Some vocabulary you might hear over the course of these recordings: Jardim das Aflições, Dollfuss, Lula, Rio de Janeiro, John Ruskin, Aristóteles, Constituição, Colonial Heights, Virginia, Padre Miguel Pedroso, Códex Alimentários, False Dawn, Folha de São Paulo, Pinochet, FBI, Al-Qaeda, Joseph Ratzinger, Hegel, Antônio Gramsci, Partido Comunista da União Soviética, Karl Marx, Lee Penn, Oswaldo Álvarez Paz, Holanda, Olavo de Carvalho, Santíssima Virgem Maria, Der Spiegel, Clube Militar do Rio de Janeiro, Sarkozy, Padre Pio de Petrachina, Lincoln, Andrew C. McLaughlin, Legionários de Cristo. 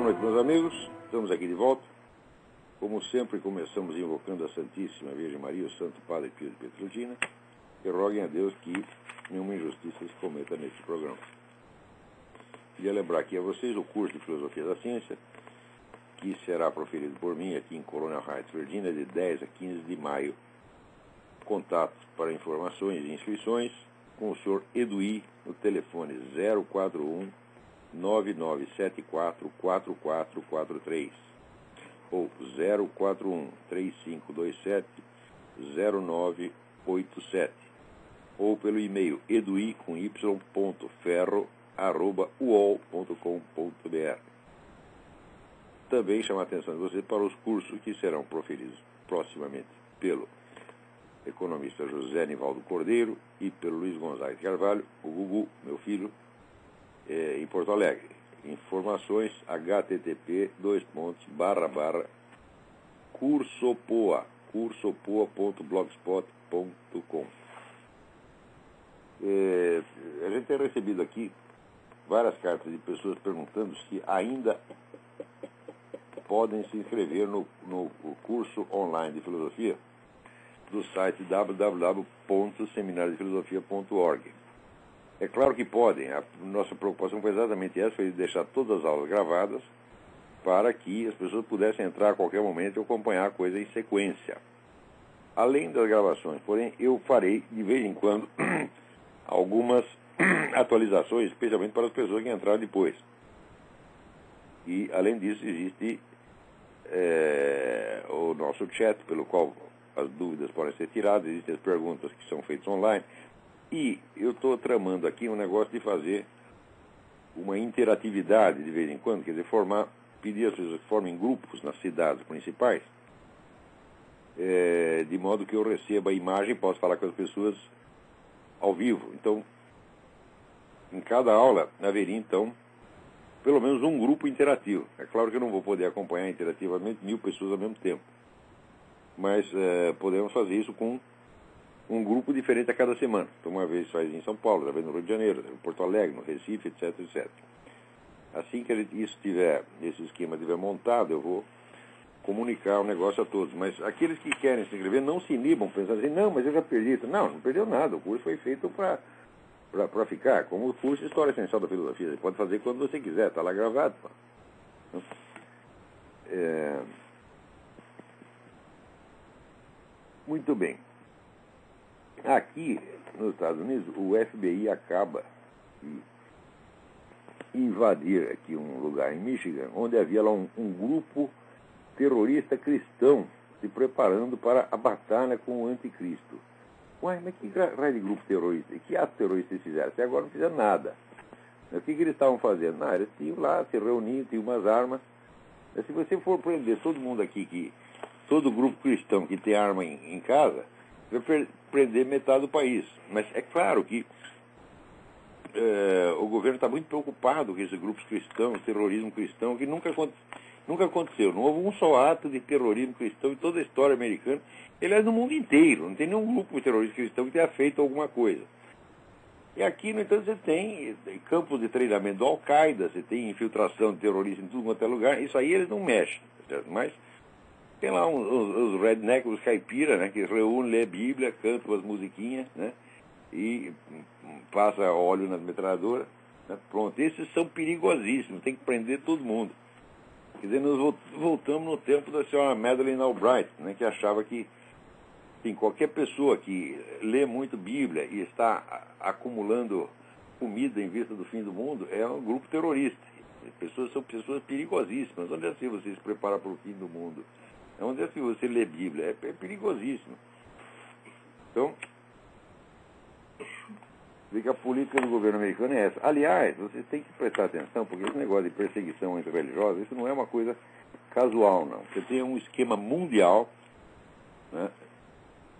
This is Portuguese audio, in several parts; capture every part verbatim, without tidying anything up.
Boa noite, meus amigos. Estamos aqui de volta. Como sempre, começamos invocando a Santíssima Virgem Maria, o Santo Padre Pio de Petrolina, que roguem a Deus que nenhuma injustiça se cometa neste programa. Queria lembrar aqui a vocês o curso de Filosofia da Ciência, que será proferido por mim aqui em Colonial Heights, Virginia, de dez a quinze de maio. Contato para informações e inscrições com o senhor Edui no telefone zero quatro um, nove nove sete quatro, quatro quatro quatro três ou zero quatro um, três cinco dois sete, zero nove oito sete ou pelo e-mail edui com y.ferro arroba uol ponto com ponto br. Também chamo a atenção de vocês para os cursos que serão proferidos proximamente pelo economista José Nivaldo Cordeiro e pelo Luiz Gonzaga de Carvalho, o Gugu, meu filho, é, em Porto Alegre. Informações h t t p dois pontos barra barra cursopoa ponto blogspot ponto com. É, a gente tem recebido aqui várias cartas de pessoas perguntando se ainda podem se inscrever no, no curso online de filosofia do site w w w ponto seminário de filosofia ponto org. É claro que podem. A nossa preocupação foi exatamente essa, foi deixar todas as aulas gravadas para que as pessoas pudessem entrar a qualquer momento e acompanhar a coisa em sequência. Além das gravações, porém, eu farei, de vez em quando, algumas atualizações, especialmente para as pessoas que entraram depois. E, além disso, existe é, o nosso chat, pelo qual as dúvidas podem ser tiradas, existem as perguntas que são feitas online. E eu estou tramando aqui um negócio de fazer uma interatividade de vez em quando, quer dizer, formar, pedir às pessoas que formem grupos nas cidades principais, é, de modo que eu receba a imagem e possa falar com as pessoas ao vivo. Então, em cada aula haveria, então, pelo menos um grupo interativo. É claro que eu não vou poder acompanhar interativamente mil pessoas ao mesmo tempo, mas é, podemos fazer isso com um grupo diferente a cada semana. Então, uma vez faz em São Paulo, outra vez no Rio de Janeiro, no Porto Alegre, no Recife, etc, etcétera. Assim que isso tiver, esse esquema estiver montado, eu vou comunicar o negócio a todos. Mas aqueles que querem se inscrever não se inibam, pensando assim, não, mas eu já perdi. Não, não perdeu nada, o curso foi feito para para ficar, como o curso de História Essencial da Filosofia. Você pode fazer quando você quiser, está lá gravado. É... Muito bem. Aqui, nos Estados Unidos, o F B I acaba de invadir aqui um lugar em Michigan, onde havia lá um, um grupo terrorista cristão se preparando para a batalha com o anticristo. Uai, mas que raio de grupo terrorista? E que ato terrorista eles fizeram? Até agora não fizeram nada. O que, que eles estavam fazendo? Ah, eles tinham lá, se reuniam, tinham umas armas. Mas se você for prender todo mundo aqui, que todo grupo cristão que tem arma em, em casa, vai prender metade do país. Mas é claro que é, o governo está muito preocupado com esses grupos cristãos, terrorismo cristão, que nunca, nunca aconteceu. Não houve um só ato de terrorismo cristão em toda a história americana. Ele é do mundo inteiro, não tem nenhum grupo terrorista cristão que tenha feito alguma coisa. E aqui, no entanto, você tem campos de treinamento do Al-Qaeda, você tem infiltração de terroristas em tudo quanto é lugar, isso aí eles não mexem, certo? Mas tem lá uns, uns, os rednecks, os caipira, né, que reúnem, lê Bíblia, cantam as musiquinhas, né, e passa óleo nas metralhadoras, né, pronto. Esses são perigosíssimos, tem que prender todo mundo. Quer dizer, nós voltamos no tempo da senhora Madeleine Albright, né, que achava que Sim, qualquer pessoa que lê muito Bíblia e está acumulando comida em vista do fim do mundo é um grupo terrorista. Pessoas são pessoas perigosíssimas. Onde é que você se prepara para o fim do mundo? Onde é que você lê Bíblia? É perigosíssimo. Então, vê que a política do governo americano é essa. Aliás, vocês têm que prestar atenção, porque esse negócio de perseguição entre religiosos, isso não é uma coisa casual, não. Você tem um esquema mundial, né,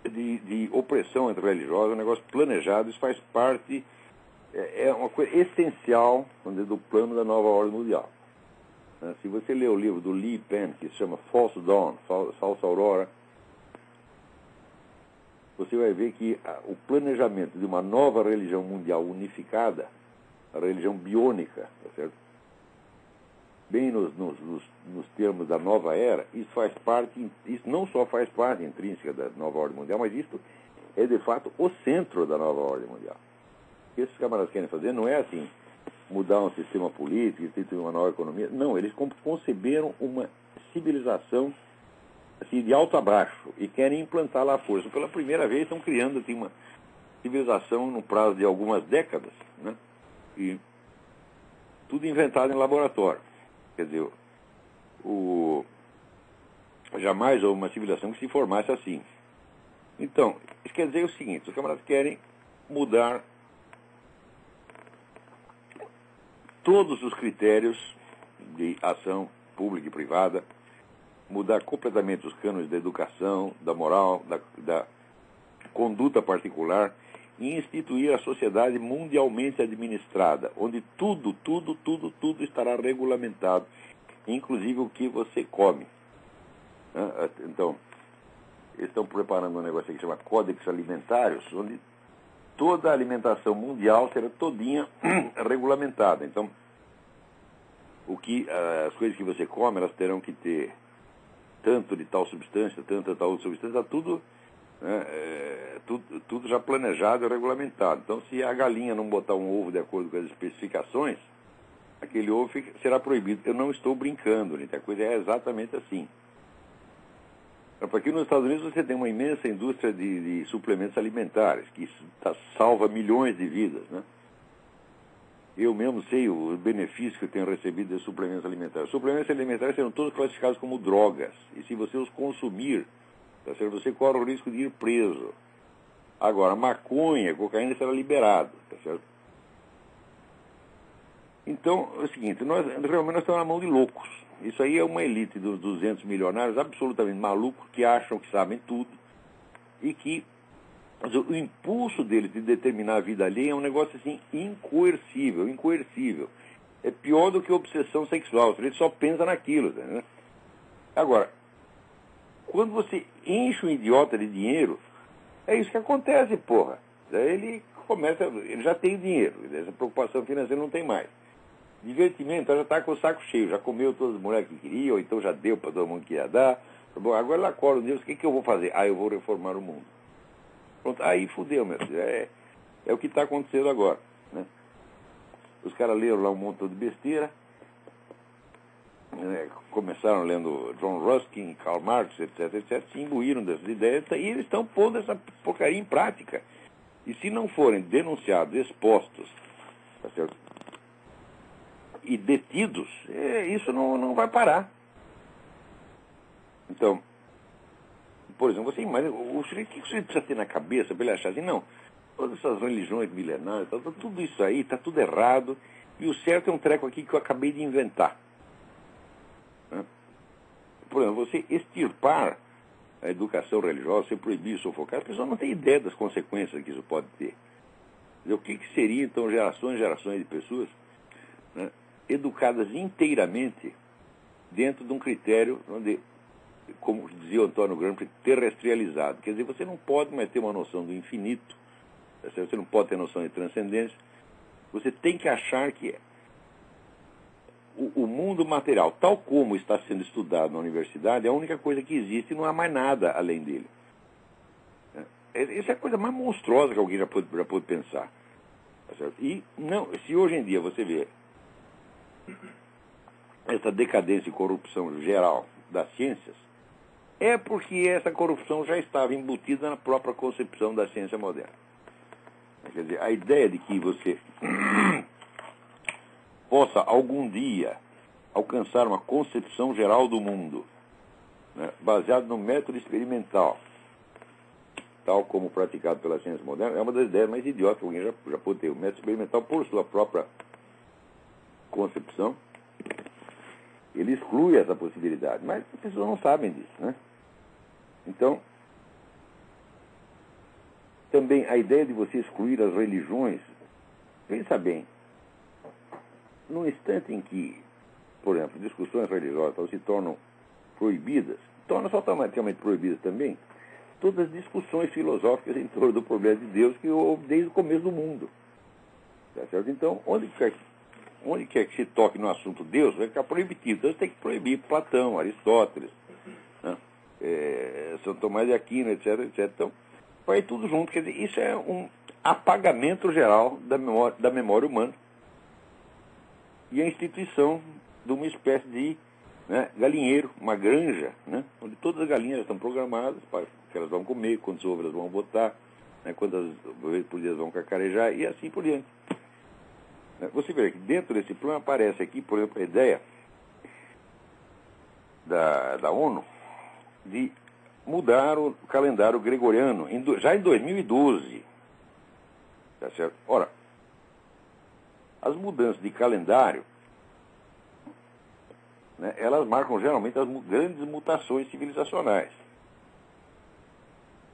De, de opressão entre religiosos, é um negócio planejado, isso faz parte, é, é uma coisa essencial, vamos dizer, do plano da nova ordem mundial. Né? Se você ler o livro do Lee Penn, que se chama False Dawn, Fal, Falsa Aurora, você vai ver que a, o planejamento de uma nova religião mundial unificada, a religião biônica, tá certo? bem nos, nos, nos, nos termos da nova era, isso faz parte, isso não só faz parte intrínseca da nova ordem mundial, mas isto é de fato o centro da nova ordem mundial. O que esses camaradas querem fazer não é assim, mudar um sistema político, instituir uma nova economia. Não, eles conceberam uma civilização assim, de alto a baixo e querem implantar lá a força. Pela primeira vez estão criando assim, uma civilização no prazo de algumas décadas, né? E tudo inventado em laboratório. Quer dizer, o... jamais houve uma civilização que se formasse assim. Então, isso quer dizer o seguinte, os camaradas querem mudar todos os critérios de ação pública e privada, mudar completamente os cânones da educação, da moral, da, da conduta particular e instituir a sociedade mundialmente administrada, onde tudo, tudo, tudo, tudo estará regulamentado, inclusive o que você come. Então, eles estão preparando um negócio que se chama Códex Alimentários, onde toda a alimentação mundial será todinha regulamentada. Então, o que, as coisas que você come, elas terão que ter tanto de tal substância, tanta tal outra substância, tudo, né, é, tudo, tudo já planejado e regulamentado. Então, se a galinha não botar um ovo de acordo com as especificações, aquele ovo fica, será proibido. Eu não estou brincando, gente, a coisa é exatamente assim. Aqui nos Estados Unidos você tem uma imensa indústria de, de suplementos alimentares, que salva milhões de vidas, né? Eu mesmo sei o benefício que eu tenho recebido de suplementos alimentares. Os suplementos alimentares serão todos classificados como drogas, e se você os consumir, tá certo? Você corre o risco de ir preso. Agora, maconha, cocaína será liberado, tá certo? Então, é o seguinte, nós realmente nós estamos na mão de loucos. Isso aí é uma elite dos duzentos milionários absolutamente malucos que acham que sabem tudo e que o impulso deles de determinar a vida alheia é um negócio assim incoercível, incoercível. É pior do que a obsessão sexual, ele só pensa naquilo. Né? Agora, quando você enche um idiota de dinheiro, é isso que acontece, porra. Ele começa, ele já tem dinheiro, essa preocupação financeira não tem mais. Divertimento, ela já está com o saco cheio, já comeu todas as mulheres que queria, ou então já deu para todo mundo que ia dar. Bom, agora ela acorda, Deus, o que, que eu vou fazer? Ah, eu vou reformar o mundo. Pronto, aí fudeu, meu filho. É, é o que está acontecendo agora. Né? Os caras leram lá um montão de besteira, né? Começaram lendo John Ruskin, Karl Marx, etc, etcétera, se imbuíram dessas ideias e eles estão pondo essa porcaria em prática. E se não forem denunciados, expostos, tá certo? E detidos, é, isso não, não vai parar. Então, por exemplo, você imagina, o, o, o que você precisa ter na cabeça para ele achar assim, não, todas essas religiões milenárias, tá, tá, tudo isso aí, está tudo errado, e o certo é um treco aqui que eu acabei de inventar. Né? Por exemplo, você extirpar a educação religiosa, você proibir, sufocar, a pessoa não tem ideia das consequências que isso pode ter. O que, que seria, então, gerações e gerações de pessoas, né, educadas inteiramente dentro de um critério onde, como dizia o Antônio Gramsci, terrestrializado. Quer dizer, você não pode mais ter uma noção do infinito, você não pode ter noção de transcendência, você tem que achar que o, o mundo material, tal como está sendo estudado na universidade, é a única coisa que existe e não há mais nada além dele. Essa é a coisa mais monstruosa que alguém já pôde, já pôde pensar. E não, se hoje em dia você vê essa decadência e corrupção geral das ciências, é porque essa corrupção já estava embutida na própria concepção da ciência moderna. Quer dizer, a ideia de que você possa algum dia alcançar uma concepção geral do mundo, né, baseado no método experimental, tal como praticado pela ciência moderna, é uma das ideias mais idiotas que alguém já, já pôde ter. O método experimental, por sua própria concepção, ele exclui essa possibilidade, mas as pessoas não sabem disso, né? Então, também a ideia de você excluir as religiões, pensa bem, no instante em que, por exemplo, discussões religiosas se tornam proibidas, tornam-se automaticamente proibidas também todas as discussões filosóficas em torno do problema de Deus que houve desde o começo do mundo, tá certo? Então, onde quer que onde quer que se toque no assunto Deus, vai ficar proibido. Deus tem que proibir Platão, Aristóteles, né? é, São Tomás de Aquino, etc, etcétera. Então, vai tudo junto. Quer dizer, isso é um apagamento geral da memória, da memória humana e a instituição de uma espécie de né, galinheiro, uma granja, né, onde todas as galinhas estão programadas para que elas vão comer, quantas ovos elas vão botar, né, quantas vezes por dia elas vão cacarejar e assim por diante. Você vê que dentro desse plano aparece aqui, por exemplo, a ideia da, da ONU de mudar o calendário gregoriano já em dois mil e doze. Tá certo? Ora, as mudanças de calendário, né, elas marcam geralmente as grandes mutações civilizacionais.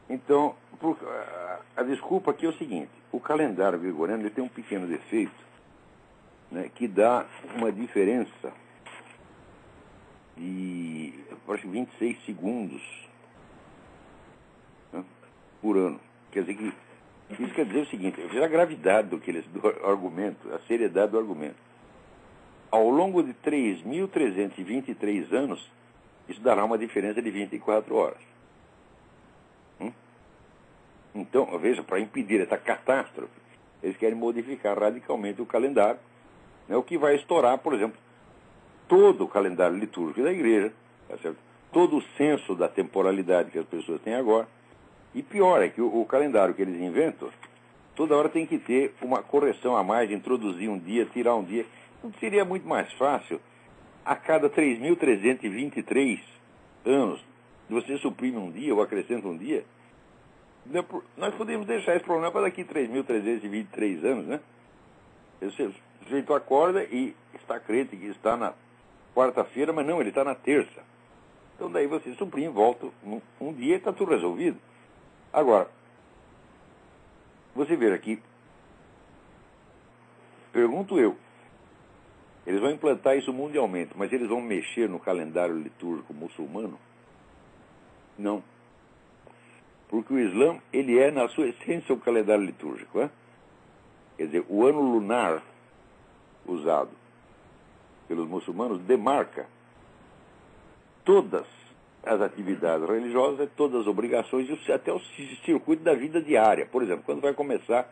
Então, por, a, a desculpa aqui é o seguinte: o calendário gregoriano ele tem um pequeno defeito, né, que dá uma diferença de acho, vinte e seis segundos, né, por ano. Quer dizer que isso quer dizer o seguinte: veja a gravidade do, que eles, do argumento, a seriedade do argumento. Ao longo de três mil trezentos e vinte e três anos, isso dará uma diferença de vinte e quatro horas. Hum? Então, veja, para impedir essa catástrofe, eles querem modificar radicalmente o calendário, né, o que vai estourar, por exemplo, todo o calendário litúrgico da igreja, tá certo? Todo o senso da temporalidade que as pessoas têm agora. E pior é que o, o calendário que eles inventam, toda hora tem que ter uma correção a mais, introduzir um dia, tirar um dia. Não seria muito mais fácil, a cada três mil trezentos e vinte e três anos, você suprime um dia ou acrescenta um dia? Nós podemos deixar esse problema para daqui três mil trezentos e vinte e três anos, né? Você O sujeito acorda e está crente que está na quarta-feira, mas não, ele está na terça. Então daí você suprime, volta um, um dia e está tudo resolvido. Agora, você veja aqui, pergunto eu, eles vão implantar isso mundialmente, mas eles vão mexer no calendário litúrgico muçulmano? Não. Porque o Islã, ele é na sua essência o calendário litúrgico, né? Quer dizer, o ano lunar usado pelos muçulmanos demarca todas as atividades religiosas, todas as obrigações e até o circuito da vida diária. Por exemplo, quando vai começar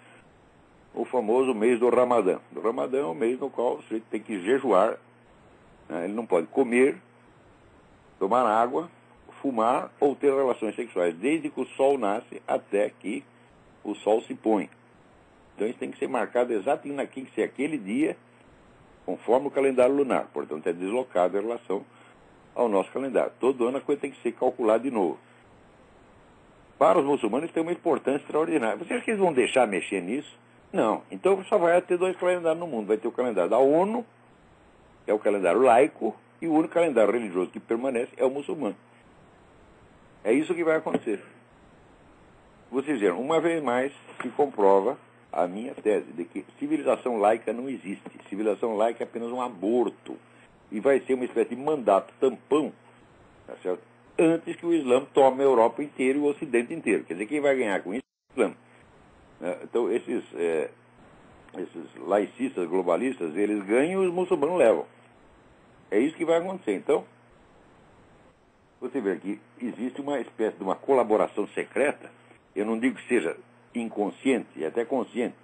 o famoso mês do Ramadã. O Ramadã é o mês no qual o sujeito tem que jejuar, né? Ele não pode comer, tomar água, fumar ou ter relações sexuais, desde que o sol nasce até que o sol se põe. Então isso tem que ser marcado exatamente naquele que ser aquele dia, conforme o calendário lunar. Portanto, é deslocado em relação ao nosso calendário. Todo ano a coisa tem que ser calculada de novo. Para os muçulmanos tem uma importância extraordinária. Você acha que eles vão deixar mexer nisso? Não. Então só vai ter dois calendários no mundo. Vai ter o calendário da ONU, que é o calendário laico, e o único calendário religioso que permanece é o muçulmano. É isso que vai acontecer. Vocês viram, uma vez mais se comprova a minha tese de que civilização laica não existe. Civilização laica é apenas um aborto. E vai ser uma espécie de mandato tampão, tá certo? Antes que o Islã tome a Europa inteira e o Ocidente inteiro. Quer dizer, quem vai ganhar com isso é o Islã. Então, esses, é, esses laicistas, globalistas, eles ganham e os muçulmanos levam. É isso que vai acontecer. Então, você vê que existe uma espécie de uma colaboração secreta. Eu não digo que seja inconsciente e até consciente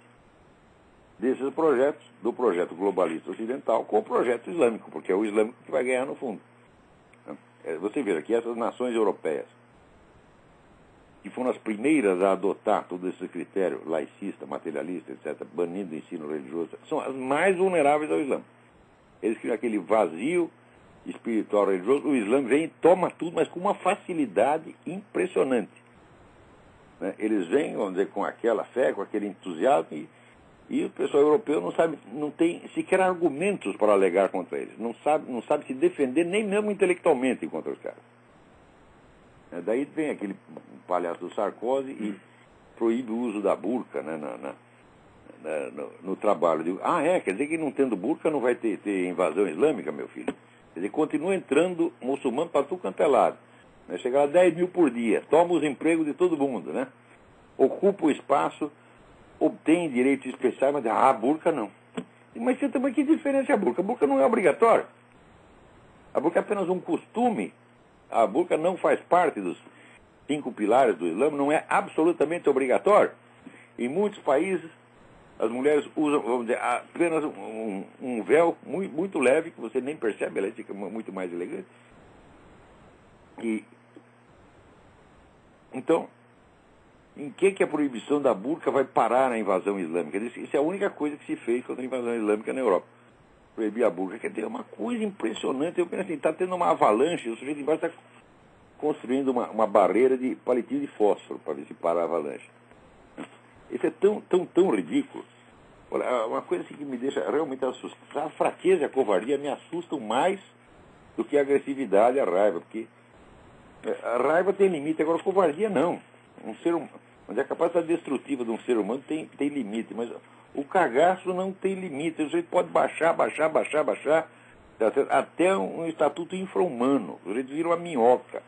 desses projetos, do projeto globalista ocidental com o projeto islâmico, porque é o islâmico que vai ganhar no fundo. Você veja que essas nações europeias que foram as primeiras a adotar todo esse critério laicista, materialista, etcétera, banindo o ensino religioso, são as mais vulneráveis ao Islã. Eles criam aquele vazio espiritual religioso, o Islã vem e toma tudo, mas com uma facilidade impressionante. Eles vêm, vamos dizer, com aquela fé, com aquele entusiasmo, e, e o pessoal europeu não sabe, não tem sequer argumentos para alegar contra eles, não sabe, não sabe se defender nem mesmo intelectualmente contra os caras. É, daí vem aquele palhaço do Sarkozy e proíbe o uso da burca, né, na, na, na, no, no trabalho. Digo, ah, é, quer dizer que não tendo burca não vai ter, ter invasão islâmica, meu filho? Quer dizer, continua entrando muçulmano para tudo quanto é lado. Chegar a dez mil por dia, toma os empregos de todo mundo, né? Ocupa o espaço, obtém direitos especiais, mas a burca não. Mas você também, que diferença é a burca? A burca não é obrigatória. A burca é apenas um costume. A burca não faz parte dos cinco pilares do Islã, não é absolutamente obrigatório. Em muitos países, as mulheres usam, vamos dizer, apenas um, um véu muito, muito leve, que você nem percebe, ela fica muito mais elegante. E, então, em que, que a proibição da burca vai parar na invasão islâmica? Isso é a única coisa que se fez contra a invasão islâmica na Europa. Proibir a burca. Quer dizer, é uma coisa impressionante. Eu penso assim, está tendo uma avalanche, o sujeito embaixo está construindo uma, uma barreira de palitinho de fósforo para ver se para a avalanche. Isso é tão, tão, tão ridículo. Olha, uma coisa assim que me deixa realmente assustar, a fraqueza e a covardia me assustam mais do que a agressividade e a raiva, porque a raiva tem limite, agora a covardia não. Um ser hum... A capacidade destrutiva de um ser humano tem, tem limite, mas o cagaço não tem limite. O sujeito pode baixar, baixar, baixar, baixar, até um estatuto infra-humano. O sujeito vira uma minhoca.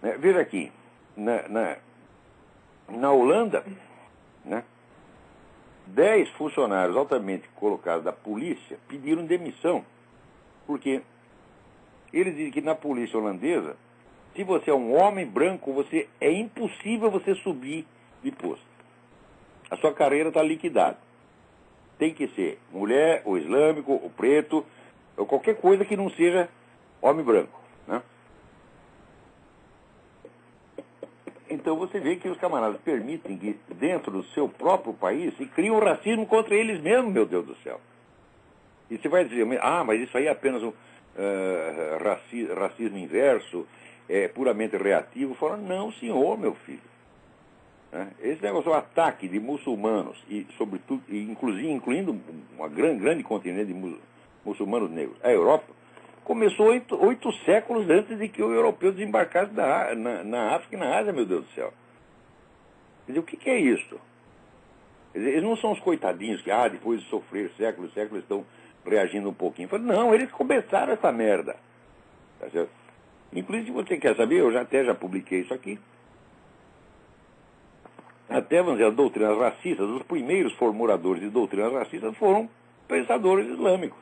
Né? Veja aqui, na, na, na Holanda, né, dez funcionários altamente colocados da polícia pediram demissão, porque eles dizem que na polícia holandesa, se você é um homem branco, você, é impossível você subir de posto. A sua carreira está liquidada. Tem que ser mulher, ou islâmico, ou preto, ou qualquer coisa que não seja homem branco, né? Então você vê que os camaradas permitem que dentro do seu próprio país se crie um racismo contra eles mesmos, meu Deus do céu. E você vai dizer, ah, mas isso aí é apenas um uh, raci racismo inverso, é puramente reativo. Falam, não, senhor, meu filho. Esse negócio, o ataque de muçulmanos, e sobretudo, e inclusive, incluindo uma grande, grande continente de muçulmanos negros, a Europa, começou oito, oito séculos antes de que o europeu desembarcasse da, na, na África e na Ásia, meu Deus do céu. Quer dizer, o que, que é isso? Quer dizer, eles não são os coitadinhos que, ah, depois de sofrer séculos e séculos, estão reagindo um pouquinho. Falam, não, eles começaram essa merda. Tá certo? Inclusive, se você quer saber, eu já, até já publiquei isso aqui. Até, vamos dizer, as doutrinas racistas, os primeiros formuladores de doutrinas racistas foram pensadores islâmicos.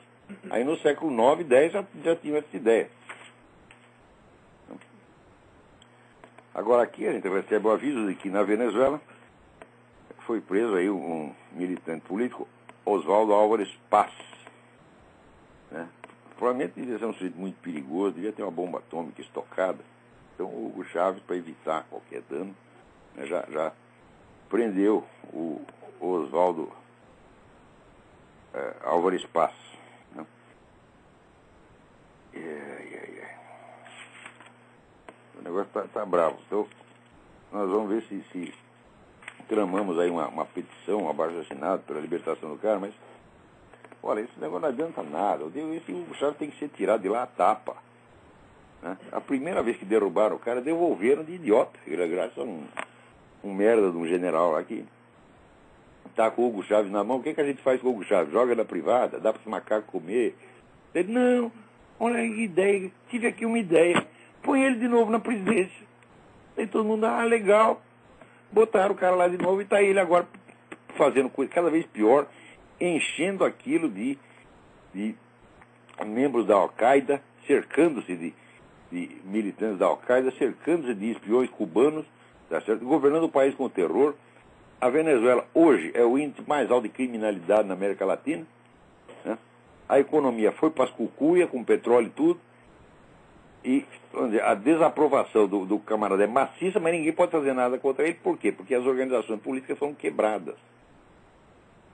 Aí no século nove e dez já, já tinham essa ideia. Agora aqui a gente recebe o aviso de que na Venezuela foi preso aí um militante político, Oswaldo Álvarez Paz. Né? Provavelmente devia ser um sujeito muito perigoso, devia ter uma bomba atômica estocada. Então o Hugo Chávez, para evitar qualquer dano, né, já... já prendeu o Oswaldo é, Álvarez Paz. Né? Yeah, yeah, yeah. O negócio está tá bravo. Então, nós vamos ver se, se tramamos aí uma, uma petição, um abaixo-assinado pela libertação do cara, mas, olha, esse negócio não adianta nada. Esse Hugo Chávez tem que ser tirado de lá a tapa. Né? A primeira vez que derrubaram o cara, devolveram de idiota. Ele é graça um... um merda de um general lá que tá com o Hugo Chávez na mão. O que, que a gente faz com o Hugo Chávez? Joga na privada? Dá para os macacos comer? Ele, não, olha que ideia, tive aqui uma ideia, põe ele de novo na presidência. Aí todo mundo, ah, legal, botaram o cara lá de novo e tá ele agora fazendo coisa cada vez pior, enchendo aquilo de, de membros da Al-Qaeda, cercando-se de, de militantes da Al-Qaeda, cercando-se de espiões cubanos, tá certo? Governando o país com o terror. A Venezuela hoje é o índice mais alto de criminalidade na América Latina, né? A economia foi para as cucuias, com petróleo e tudo. E dizer, a desaprovação do, do camarada é maciça, mas ninguém pode fazer nada contra ele. Por quê? Porque as organizações políticas foram quebradas.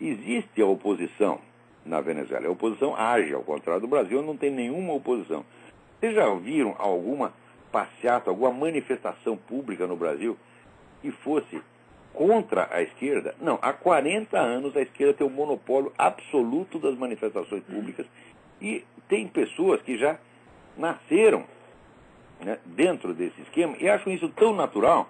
Existe a oposição na Venezuela. A oposição age, ao contrário do Brasil, não tem nenhuma oposição. Vocês já viram alguma passeata, alguma manifestação pública no Brasil que fosse contra a esquerda? Não, há quarenta anos a esquerda tem o monopólio absoluto das manifestações públicas e tem pessoas que já nasceram, né, dentro desse esquema e acham isso tão natural,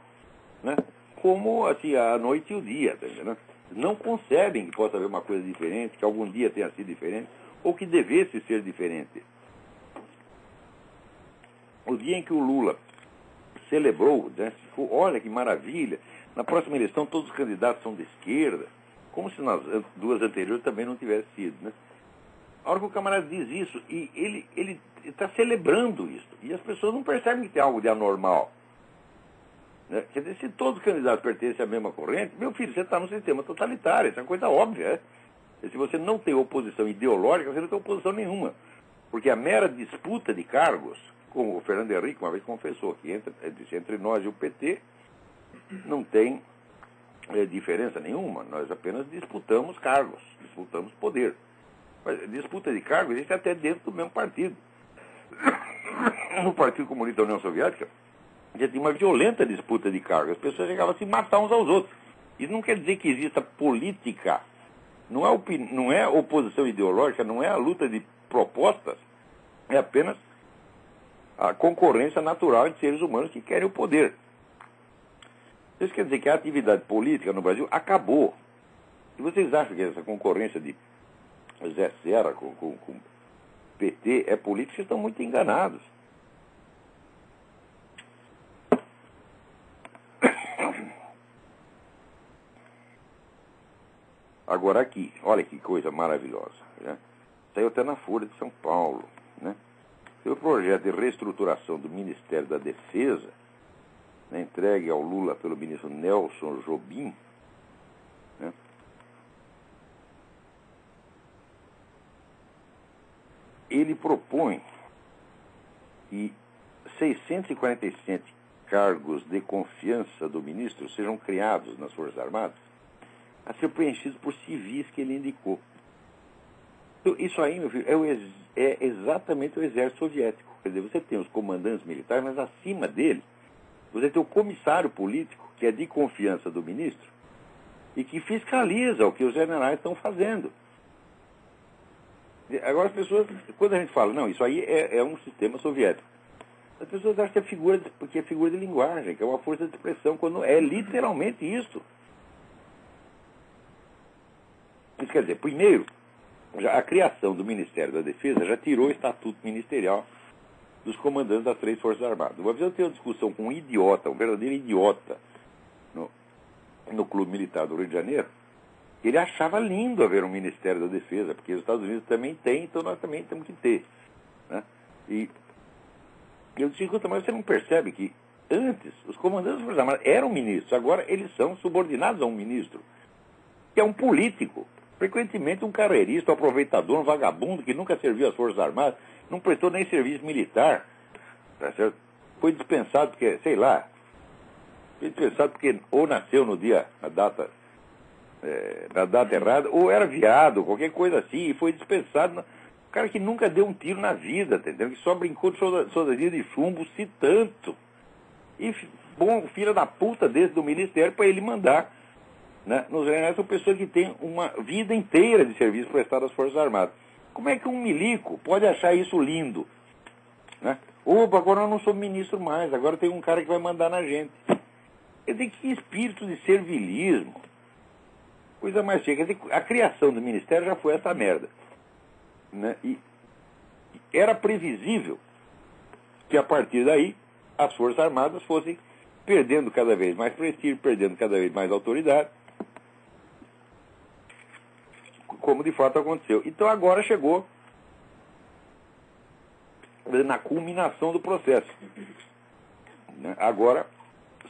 né, como assim, a noite e o dia, tá vendo? Não concebem que possa haver uma coisa diferente, que algum dia tenha sido diferente ou que devesse ser diferente. O dia em que o Lula celebrou, né, ficou, olha que maravilha, na próxima eleição todos os candidatos são de esquerda, como se nas duas anteriores também não tivesse sido, né? A hora que o camarada diz isso, e ele ele está celebrando isso, e as pessoas não percebem que tem algo de anormal, né? Quer dizer, se todos os candidatos pertencem à mesma corrente, meu filho, você está num sistema totalitário, isso é uma coisa óbvia, né? Se você não tem oposição ideológica, você não tem oposição nenhuma, porque a mera disputa de cargos, como o Fernando Henrique uma vez confessou, que entre, entre nós e o P T não tem é, diferença nenhuma, nós apenas disputamos cargos, disputamos poder. Mas disputa de cargo existe até dentro do mesmo partido. No Partido Comunista da União Soviética, já tinha uma violenta disputa de cargo. As pessoas chegavam a se matar uns aos outros. Isso não quer dizer que exista política. Não é, opini... não é oposição ideológica, não é a luta de propostas. É apenas a concorrência natural entre seres humanos que querem o poder. Isso quer dizer que a atividade política no Brasil acabou. E vocês acham que essa concorrência de Zé Serra com, com, com P T é político, vocês estão muito enganados. Agora aqui, olha que coisa maravilhosa, né? Saiu até na Folha de São Paulo, né? O projeto de reestruturação do Ministério da Defesa, né, entregue ao Lula pelo ministro Nelson Jobim, né? Ele propõe que seiscentos e quarenta e sete cargos de confiança do ministro sejam criados nas Forças Armadas a ser preenchidos por civis que ele indicou. Então, isso aí, meu filho, é, o, é exatamente o exército soviético. Quer dizer, você tem os comandantes militares, mas acima dele você tem o comissário político, que é de confiança do ministro e que fiscaliza o que os generais estão fazendo. Agora, as pessoas, quando a gente fala, não, isso aí é, é um sistema soviético, as pessoas acham que é, figura de, que é figura de linguagem, que é uma força de expressão, quando é literalmente isso. Isso quer dizer, primeiro, já a criação do Ministério da Defesa já tirou o estatuto ministerial dos comandantes das três Forças Armadas. Uma vez eu tenho uma discussão com um idiota, um verdadeiro idiota, no, no Clube Militar do Rio de Janeiro. Ele achava lindo haver um Ministério da Defesa, porque os Estados Unidos também tem, então nós também temos que ter, né? E eu disse, escuta, mas você não percebe que antes os comandantes das Forças Armadas eram ministros, agora eles são subordinados a um ministro, que é um político, frequentemente um carreirista, um aproveitador, um vagabundo que nunca serviu às Forças Armadas, não prestou nem serviço militar, tá certo? Foi dispensado porque, sei lá, foi dispensado porque ou nasceu no dia, a data... É, na data errada, ou era viado, qualquer coisa assim, e foi dispensado. O cara que nunca deu um tiro na vida, entendeu? Que só brincou de soldadinha de chumbo, se tanto. E bom, filha da puta desse do ministério para ele mandar, né? Nos generais são pessoas que têm uma vida inteira de serviço prestado às Forças Armadas. Como é que um milico pode achar isso lindo, né? Opa, agora eu não sou ministro mais, agora tem um cara que vai mandar na gente. Eu tenho que espírito de servilismo. Coisa mais cheia. A criação do Ministério já foi essa merda, né? E era previsível que a partir daí as Forças Armadas fossem perdendo cada vez mais prestígio, perdendo cada vez mais autoridade, como de fato aconteceu. Então agora chegou na culminação do processo, né? Agora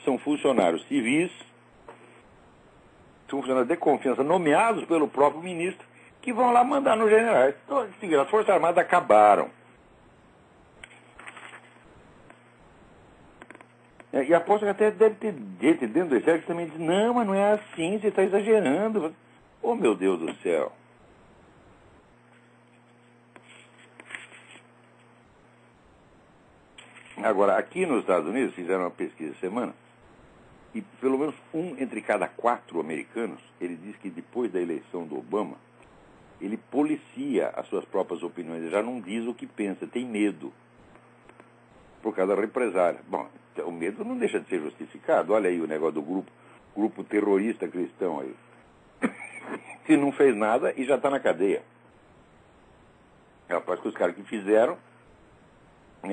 são funcionários civis, funcionários de confiança nomeados pelo próprio ministro, que vão lá mandar nos generais. Então, as Forças Armadas acabaram. E aposto que até deve ter gente dentro do exército que também diz, não, mas não é assim, você está exagerando. Oh, meu Deus do céu. Agora, aqui nos Estados Unidos, fizeram uma pesquisa essa semana, e pelo menos um entre cada quatro americanos, ele diz que depois da eleição do Obama, ele policia as suas próprias opiniões, ele já não diz o que pensa, tem medo, por causa da represália. Bom, o medo não deixa de ser justificado. Olha aí o negócio do grupo, grupo terrorista cristão aí, que não fez nada e já está na cadeia. Rapaz, que os caras que fizeram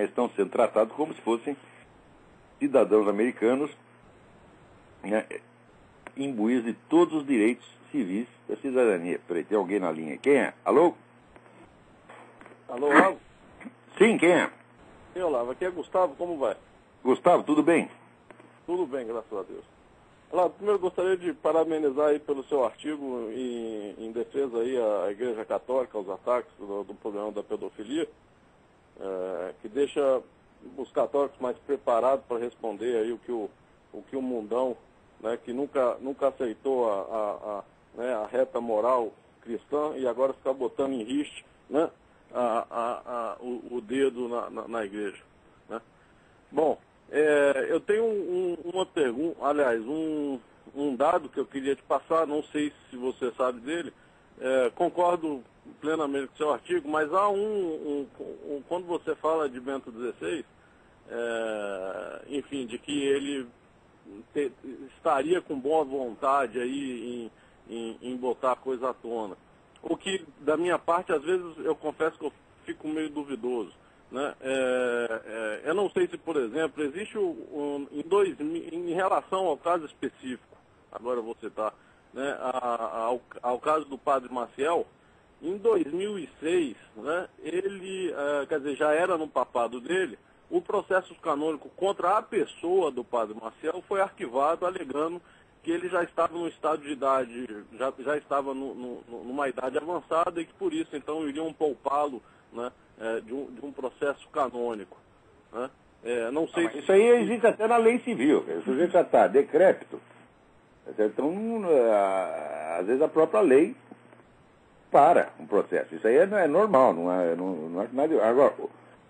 estão sendo tratados como se fossem cidadãos americanos, né, imbuídos de todos os direitos civis da cidadania. Peraí, tem alguém na linha? Quem é? Alô? Alô, Álvaro? Sim, quem é? Eu, Lava, aqui é Gustavo, como vai? Gustavo, tudo bem? Tudo bem, graças a Deus. Lava, primeiro gostaria de parabenizar aí pelo seu artigo em, em defesa aí a Igreja Católica, os ataques do, do problema da pedofilia, é, que deixa os católicos mais preparados para responder aí o que o, o, que o mundão, né, que nunca, nunca aceitou a, a, a, né, a reta moral cristã e agora fica botando em riste, né, a, a, a, o, o dedo na, na, na igreja, né? Bom, é, eu tenho um, um, uma pergunta, aliás, um, um dado que eu queria te passar, não sei se você sabe dele, é, concordo plenamente com o seu artigo, mas há um, um, um quando você fala de Bento dezesseis, é, enfim, de que ele te, estaria com boa vontade aí em, em, em botar a coisa à tona. O que, da minha parte, às vezes, eu confesso que eu fico meio duvidoso, né? É, é, eu não sei se, por exemplo, existe um, um, em, dois, em relação ao caso específico, agora eu vou citar, né, a, a, ao, ao caso do Padre Maciel, em dois mil e seis, né, ele, é, quer dizer, já era no papado dele, o processo canônico contra a pessoa do Padre Maciel foi arquivado alegando que ele já estava num estado de idade, já, já estava no, no, numa idade avançada e que por isso, então, iriam poupá-lo, né, de, um, de um processo canônico, né? É, não sei ah, se... Isso aí existe até na lei civil, o sujeito já está decrépito, então, às vezes a própria lei para um processo. Isso aí é, é normal, não é, não, não é nada... Agora,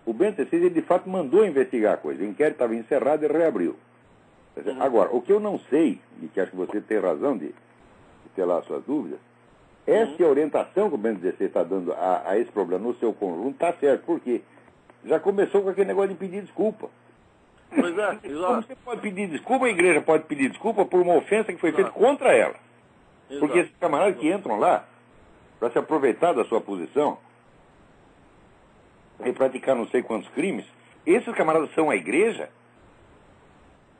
o Bento dezesseis, ele de fato mandou investigar a coisa, o inquérito estava encerrado e reabriu. Agora, o que eu não sei, e que acho que você tem razão de, de ter lá suas dúvidas, é se a orientação que o Bento dezesseis está dando a, a esse problema no seu conjunto está certo, porque já começou com aquele negócio de pedir desculpa. Pois é, exato. Você pode pedir desculpa, a igreja pode pedir desculpa por uma ofensa que foi feita exato. Contra ela. Exato. Porque esses camaradas que entram lá para se aproveitar da sua posição e praticar não sei quantos crimes, esses camaradas são a igreja,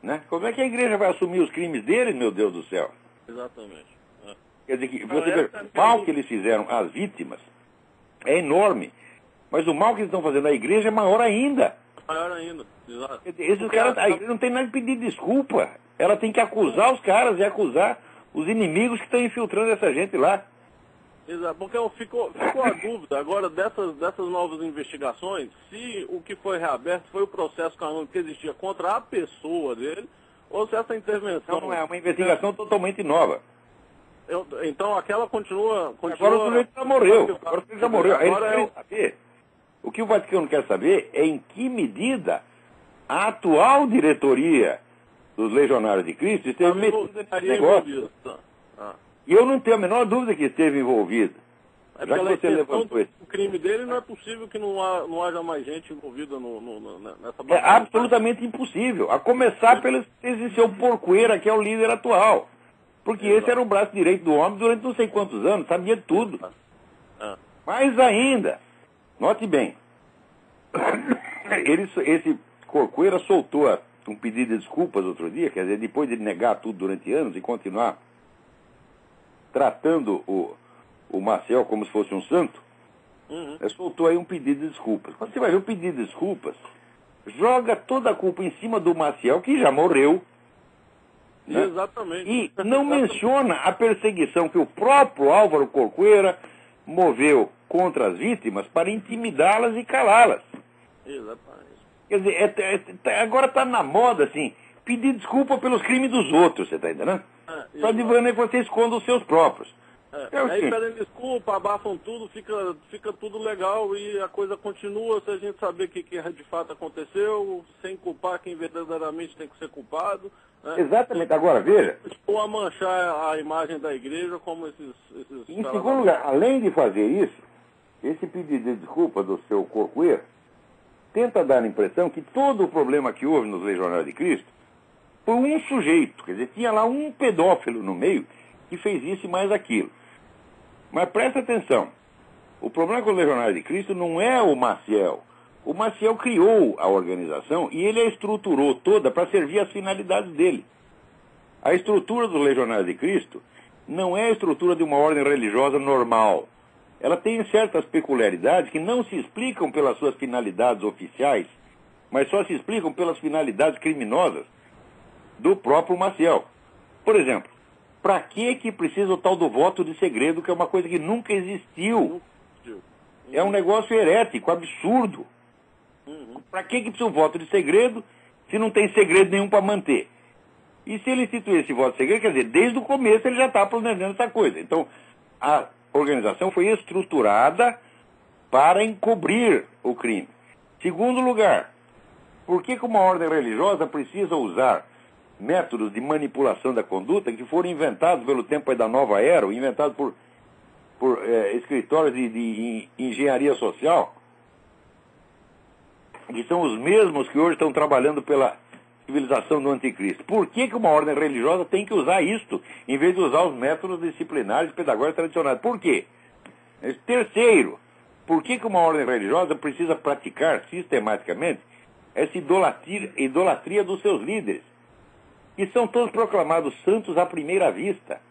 né? Como é que a igreja vai assumir os crimes deles, meu Deus do céu? Exatamente. É. Quer dizer que você vê, o mal que eles fizeram às vítimas é enorme, mas o mal que eles estão fazendo à igreja é maior ainda. Maior ainda, exato. Esses caras, a igreja não tem nada de pedir desculpa. Ela tem que acusar os caras e acusar os inimigos que estão infiltrando essa gente lá. Exato, porque ficou, ficou a dúvida agora dessas, dessas novas investigações, se o que foi reaberto foi o processo canônico que existia contra a pessoa dele, ou se essa intervenção... Não, não é uma investigação é... totalmente nova. Eu, então aquela continua... continua... Agora o sujeito já morreu, agora ele já morreu. Aí agora eles querem é... saber. O que o Vaticano quer saber é em que medida a atual diretoria dos Legionários de Cristo esteve metida nesse negócio. Ah. E eu não tenho a menor dúvida que esteve envolvido. É já que você levantou isso. O crime dele não é possível que não, há, não haja mais gente envolvida no, no, nessa batalha. É absolutamente impossível. A começar pelo esse seu Corcuera, que é o líder atual. Porque exato. Esse era o braço direito do homem durante não sei quantos anos, sabia tudo. É. Mais ainda, note bem, ele, esse Corcuera soltou um pedido de desculpas outro dia, quer dizer, depois de negar tudo durante anos e continuar tratando o, o Maciel como se fosse um santo, uhum. soltou aí um pedido de desculpas. Quando você vai ver o pedido de desculpas, joga toda a culpa em cima do Maciel, que já morreu. Né? Exatamente. E não exatamente. Menciona a perseguição que o próprio Álvaro Corcuera moveu contra as vítimas para intimidá-las e calá-las. Exatamente. Quer dizer, é, é, é, agora está na moda, assim, pedir desculpa pelos crimes dos outros, você está entendendo? É, só de maneira que você esconda os seus próprios. É, é aí pedem desculpa, abafam tudo, fica, fica tudo legal e a coisa continua se a gente saber o que, que de fato aconteceu, sem culpar quem verdadeiramente tem que ser culpado. Né? Exatamente, agora veja. Ou a manchar a imagem da igreja como esses... esses em segundo lugar, além de fazer isso, esse pedido de desculpa do seu Corcuera tenta dar a impressão que todo o problema que houve nos Legionários de Cristo foi um sujeito, quer dizer, tinha lá um pedófilo no meio que fez isso e mais aquilo. Mas presta atenção, o problema com o Legionário de Cristo não é o Maciel. O Maciel criou a organização e ele a estruturou toda para servir às finalidades dele. A estrutura dos Legionários de Cristo não é a estrutura de uma ordem religiosa normal. Ela tem certas peculiaridades que não se explicam pelas suas finalidades oficiais, mas só se explicam pelas finalidades criminosas do próprio Maciel. Por exemplo, para que que precisa o tal do voto de segredo, que é uma coisa que nunca existiu? É um negócio herético, absurdo. Para que que precisa o voto de segredo se não tem segredo nenhum para manter? E se ele instituir esse voto de segredo, quer dizer, desde o começo ele já está planejando essa coisa. Então, a organização foi estruturada para encobrir o crime. Segundo lugar, por que que uma ordem religiosa precisa usar métodos de manipulação da conduta que foram inventados pelo tempo aí da nova era, inventados por, por é, escritórios de, de engenharia social, que são os mesmos que hoje estão trabalhando pela civilização do anticristo? Por que que uma ordem religiosa tem que usar isto, em vez de usar os métodos disciplinares e pedagógicos tradicionais? Por quê? Terceiro, por que que uma ordem religiosa precisa praticar sistematicamente essa idolatria, idolatria dos seus líderes, que são todos proclamados santos à primeira vista?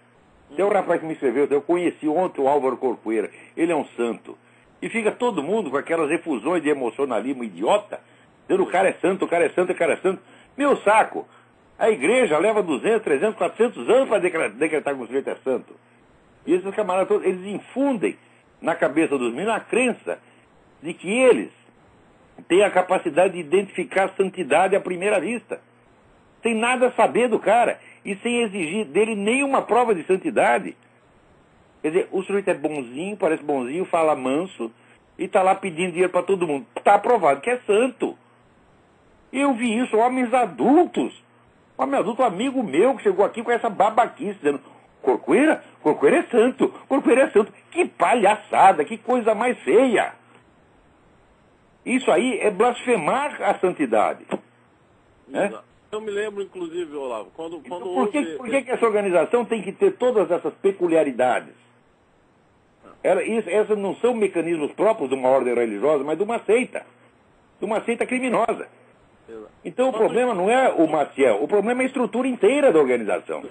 Tem um rapaz que me escreveu, eu conheci ontem o Álvaro Corcuera, ele é um santo. E fica todo mundo com aquelas efusões de emocionalismo idiota, dizendo o cara é santo, o cara é santo, o cara é santo. Meu saco, a igreja leva duzentos, trezentos, quatrocentos anos para decretar que o sujeito é santo. E esses camaradas todos, eles infundem na cabeça dos meninos a crença de que eles têm a capacidade de identificar a santidade à primeira vista. Sem nada a saber do cara e sem exigir dele nenhuma prova de santidade. Quer dizer, o sujeito é bonzinho, parece bonzinho, fala manso e está lá pedindo dinheiro para todo mundo. Está aprovado que é santo. Eu vi isso, homens adultos. Um homem adulto, um amigo meu, que chegou aqui com essa babaquice, dizendo, Corcuera? Corcuera é santo, Corcuera é santo. Que palhaçada, que coisa mais feia. Isso aí é blasfemar a santidade. Né? Eu me lembro, inclusive, Olavo, quando... quando então, por que, houve... por que que essa organização tem que ter todas essas peculiaridades? Ela, isso, essas não são mecanismos próprios de uma ordem religiosa, mas de uma seita. De uma seita criminosa. Então o problema não é o Maciel, o problema é a estrutura inteira da organização.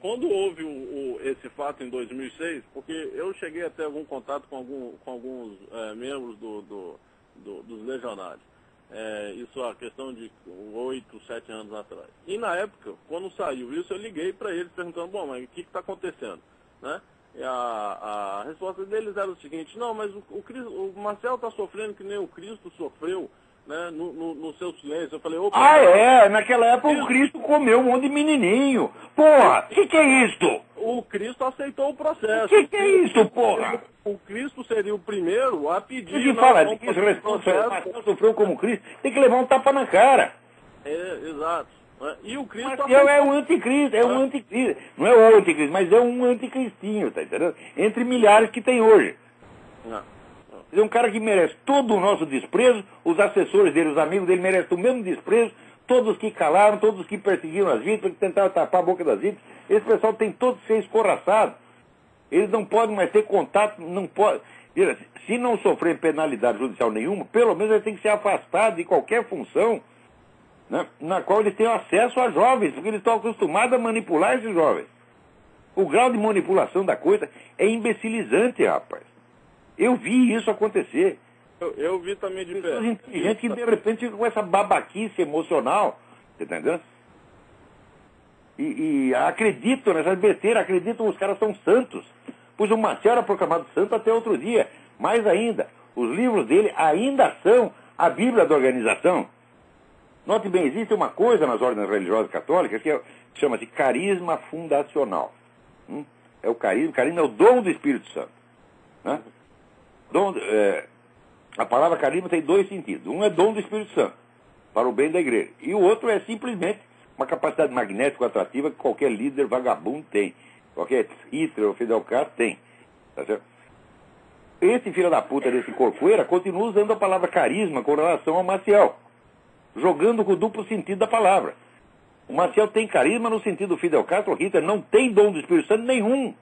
Quando houve o, o, esse fato em dois mil e seis, porque eu cheguei a ter algum contato com, algum, com alguns é, membros do, do, do, dos legionários, é, isso há questão de oito, sete anos atrás. E na época, quando saiu isso, eu liguei para eles perguntando, bom, mas o que está acontecendo? Né? E a, a resposta deles era o seguinte, não, mas o, o, Cristo, o Maciel está sofrendo que nem o Cristo sofreu, né, no, no, no seu silêncio. Eu falei, opa, ah, é, naquela época Cristo... o Cristo comeu um monte de menininho. Porra, o que que é isto? O Cristo aceitou o processo. O que que é isto, porra? O Cristo seria o primeiro a pedir... O que fala? Não, que o sofreu como Cristo, tem que levar um tapa na cara. É, exato. E o Cristo... Mas aceitou... é um anticristo, é um anticristo. Não é o anticristo, mas é um anticristinho, tá entendendo? Entre milhares que tem hoje. Não. É um cara que merece todo o nosso desprezo, os assessores dele, os amigos dele merecem o mesmo desprezo, todos que calaram, todos que perseguiram as vítimas, que tentaram tapar a boca das vítimas, esse pessoal tem todo que ser escorraçado. Eles não podem mais ter contato, não pode. Se não sofrer penalidade judicial nenhuma, pelo menos eles têm que ser afastados de qualquer função, né, na qual eles tenham acesso a jovens, porque eles estão acostumados a manipular esses jovens. O grau de manipulação da coisa é imbecilizante, rapaz. Eu vi isso acontecer. Eu, eu vi também de pessoas perto. Inteligentes que de repente ficam com essa babaquice emocional, você tá entendendo? E, e acreditam nessas besteiras, acreditam que os caras são santos. Pois o Maciel era proclamado santo até outro dia. Mais ainda, os livros dele ainda são a Bíblia da organização. Note bem, existe uma coisa nas ordens religiosas católicas que, é, que chama-se carisma fundacional. Hum? É o carisma, o carisma é o dom do Espírito Santo, né? Dom, é, a palavra carisma tem dois sentidos. Um é dom do Espírito Santo, para o bem da igreja. E o outro é simplesmente uma capacidade magnética atrativa que qualquer líder vagabundo tem. Qualquer Hitler ou Fidel Castro tem. Tá certo? Esse filho da puta desse Corcuera continua usando a palavra carisma com relação ao Maciel, jogando com o duplo sentido da palavra. O Maciel tem carisma no sentido do Fidel Castro, Hitler não tem dom do Espírito Santo nenhum.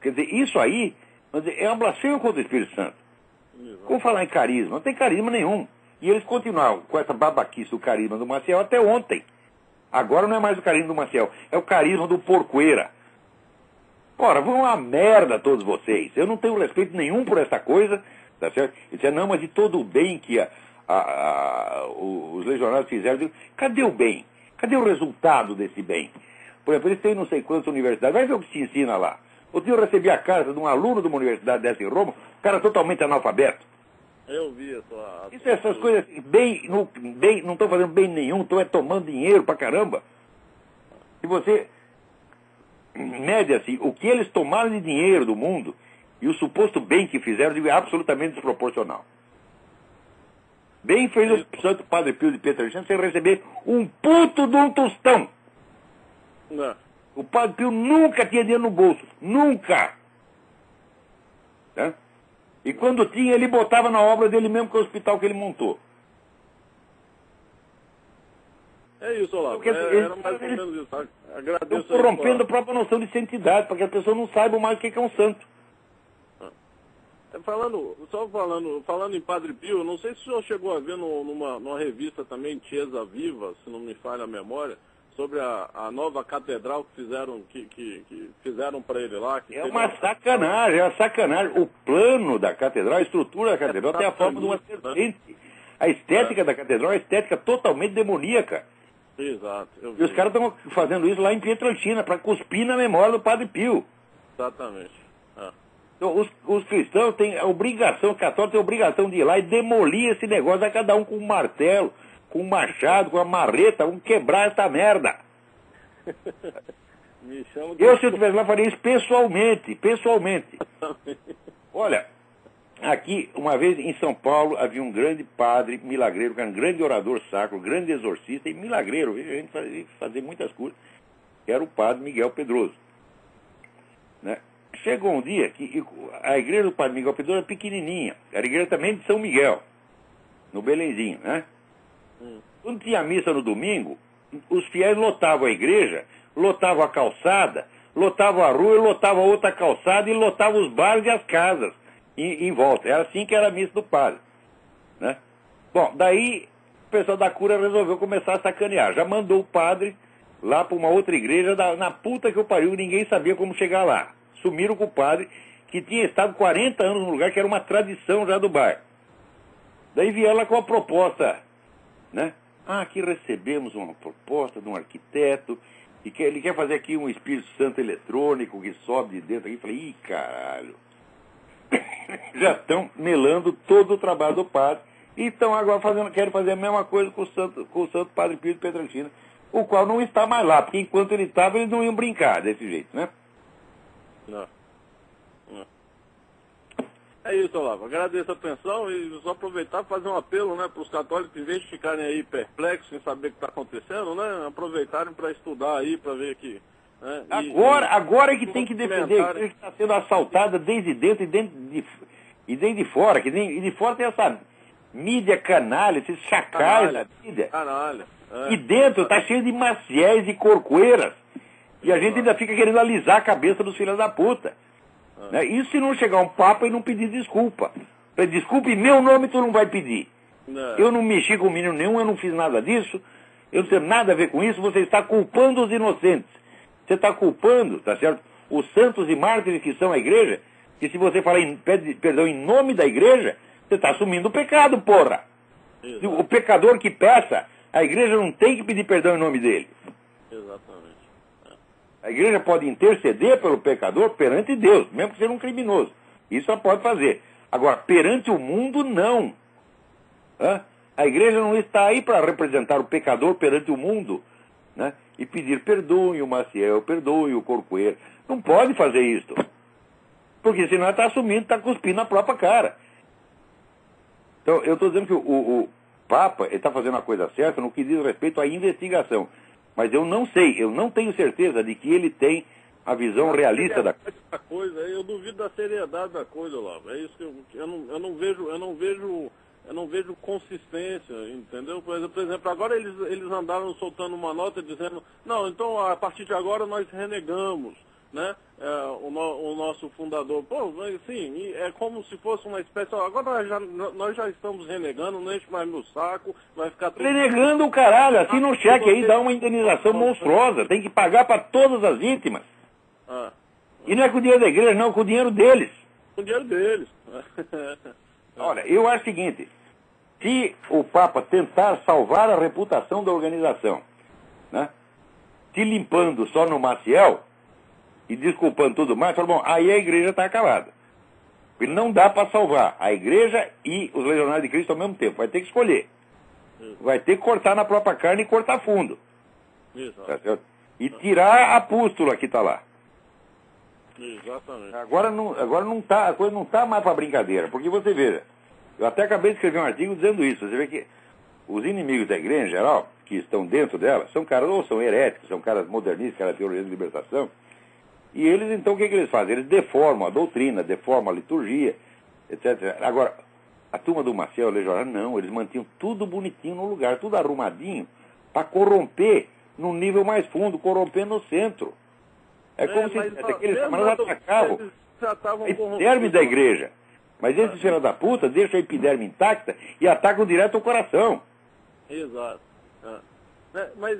Quer dizer, isso aí, dizer, é uma blasfêmia contra o Espírito Santo. Como falar em carisma? Não tem carisma nenhum. E eles continuaram com essa babaquice do carisma do Maciel até ontem. Agora não é mais o carisma do Maciel, é o carisma do Corcuera. Ora, vão a merda todos vocês. Eu não tenho respeito nenhum por essa coisa, tá certo? Ele disse, não, mas de todo o bem que a, a, a, os legionários fizeram, digo, cadê o bem? Cadê o resultado desse bem? Por exemplo, eles têm não sei quantas universidades, vai ver o que se ensina lá. Outro dia eu recebi a carta de um aluno de uma universidade dessa em Roma, um cara totalmente analfabeto. Eu vi a tua... Isso, essas coisas bem, no, bem, não estão fazendo bem nenhum, estão é tomando dinheiro pra caramba. E você mede assim, o que eles tomaram de dinheiro do mundo e o suposto bem que fizeram é absolutamente desproporcional. Bem fez o Santo Padre Pio de Petrolina sem receber um puto de um tostão. Não. O Padre Pio nunca tinha dinheiro no bolso, nunca. Né? E quando tinha, ele botava na obra dele mesmo, que é o hospital que ele montou. É isso, Olavo. É, eles, era mais eles, ou menos isso. Agradeço. Estão corrompendo a própria noção de santidade, para que as pessoas não saibam mais o que é um santo. É, falando, só falando, falando em Padre Pio, não sei se o senhor chegou a ver no, numa, numa revista também, Tiesa Viva, se não me falha a memória, sobre a, a nova catedral que fizeram, que, que, que fizeram para ele lá. Que é uma sacanagem, é uma sacanagem. O plano da catedral, a estrutura da catedral é tem a forma de uma serpente. A estética é. da catedral é uma estética totalmente demoníaca. Exato. E os caras estão fazendo isso lá em Pietrelcina, para cuspir na memória do Padre Pio. Exatamente. É. Então, os, os cristãos têm a obrigação, católicos têm a obrigação de ir lá e demolir esse negócio, a cada um com um martelo, com um machado, com uma marreta, vamos quebrar essa merda. Me chamo de... Eu, se eu estivesse lá, faria isso pessoalmente, pessoalmente. Olha, aqui, uma vez em São Paulo, havia um grande padre milagreiro, um grande orador sacro, grande exorcista e milagreiro, a gente fazia, fazia muitas coisas, que era o Padre Miguel Pedroso. Né? Chegou um dia que a igreja do Padre Miguel Pedroso era pequenininha, era a igreja também de São Miguel, no Belenzinho, né? Quando tinha missa no domingo, os fiéis lotavam a igreja, lotavam a calçada, lotavam a rua, lotavam a outra calçada e lotavam os bares e as casas em, em volta. Era assim que era a missa do padre, né? Bom, daí o pessoal da cura resolveu começar a sacanear. Já mandou o padre lá para uma outra igreja, da, na puta que o pariu, ninguém sabia como chegar lá. Sumiram com o padre, que tinha estado quarenta anos no lugar, que era uma tradição já do bairro. Daí vieram lá com a proposta... Né? Ah, aqui recebemos uma proposta de um arquiteto e que ele quer fazer aqui um Espírito Santo eletrônico que sobe de dentro aqui. Eu falei, ih, caralho. Já estão melando todo o trabalho do padre e estão agora fazendo, querem fazer a mesma coisa com o Santo, com o Santo Padre Pio de Petrachina, o qual não está mais lá, porque enquanto ele estava eles não iam brincar desse jeito, né? Não. É isso, Olavo. Agradeço a atenção e só aproveitar para fazer um apelo, né, para os católicos, em vez de ficarem aí perplexos sem saber o que está acontecendo, né, aproveitarem para estudar aí, para ver aqui. Né, agora, e, agora é que tem que defender a igreja que está sendo assaltada desde dentro e dentro de, e dentro de fora. Que nem, e de fora tem essa mídia canalha, esses chacais da mídia. Canalha. É. E dentro está cheio de maciéis e corcoeiras. E a gente ainda fica querendo alisar a cabeça dos filhos da puta. Né? Isso se não chegar um papa e não pedir desculpa. Desculpe, meu nome tu não vai pedir. Não. Eu não mexi com menino nenhum, eu não fiz nada disso, eu não tenho nada a ver com isso. Você está culpando os inocentes. Você está culpando, tá certo? Os santos e mártires que são a igreja, que se você falar em, pede, perdão em nome da igreja, você está assumindo o pecado, porra. Exato. O pecador que peça, a igreja não tem que pedir perdão em nome dele. Exatamente. A igreja pode interceder pelo pecador perante Deus, mesmo que seja um criminoso. Isso ela pode fazer. Agora, perante o mundo, não. Hã? A igreja não está aí para representar o pecador perante o mundo, né? E pedir perdoe o Maciel, perdoe o Corcuera. Não pode fazer isso. Porque senão ela está assumindo, está cuspindo na própria cara. Então, eu estou dizendo que o, o Papa está fazendo a coisa certa no que diz respeito à investigação. Mas eu não sei, eu não tenho certeza de que ele tem a visão realista da coisa. Eu duvido da seriedade da coisa, Olavo. É isso que eu, eu, não, eu não vejo, eu não vejo, eu não vejo consistência, entendeu? Por exemplo, agora eles, eles andaram soltando uma nota dizendo, não, então a partir de agora nós renegamos. né? É, o, no, o nosso fundador. Pô, assim, é como se fosse uma espécie. Agora já, nós já estamos renegando, não enche mais meu saco, vai ficar... Tudo... Renegando o caralho, assim não cheque você... aí, dá uma indenização monstruosa, tem que pagar para todas as vítimas. Ah. E não é com o dinheiro da igreja, não, é com o dinheiro deles. Com o dinheiro deles. Olha, eu acho o seguinte, se o Papa tentar salvar a reputação da organização, né, se limpando só no Maciel... e desculpando tudo mais, fala, bom, aí a igreja está acabada. Porque não dá para salvar a igreja e os Legionários de Cristo ao mesmo tempo. Vai ter que escolher. Vai ter que cortar na própria carne e cortar fundo. Exato. E tirar a pústula que está lá. Exatamente. Agora não, agora não tá, a coisa não está mais para brincadeira. Porque você veja, eu até acabei de escrever um artigo dizendo isso. Você vê que os inimigos da igreja, em geral, que estão dentro dela, são caras ou são heréticos, são caras modernistas, caras de teoria de libertação. E eles, então, o que, que eles fazem? Eles deformam a doutrina, deformam a liturgia, etcétera. Agora, a turma do Maciel, o Legionário, não. Eles mantinham tudo bonitinho no lugar, tudo arrumadinho, para corromper no nível mais fundo, corromper no centro. É, é como se aqueles camaradas atacavam a epiderme da igreja. Mas esses filhos da puta deixam a epiderme intacta e atacam direto o coração. Exato. É. Mas,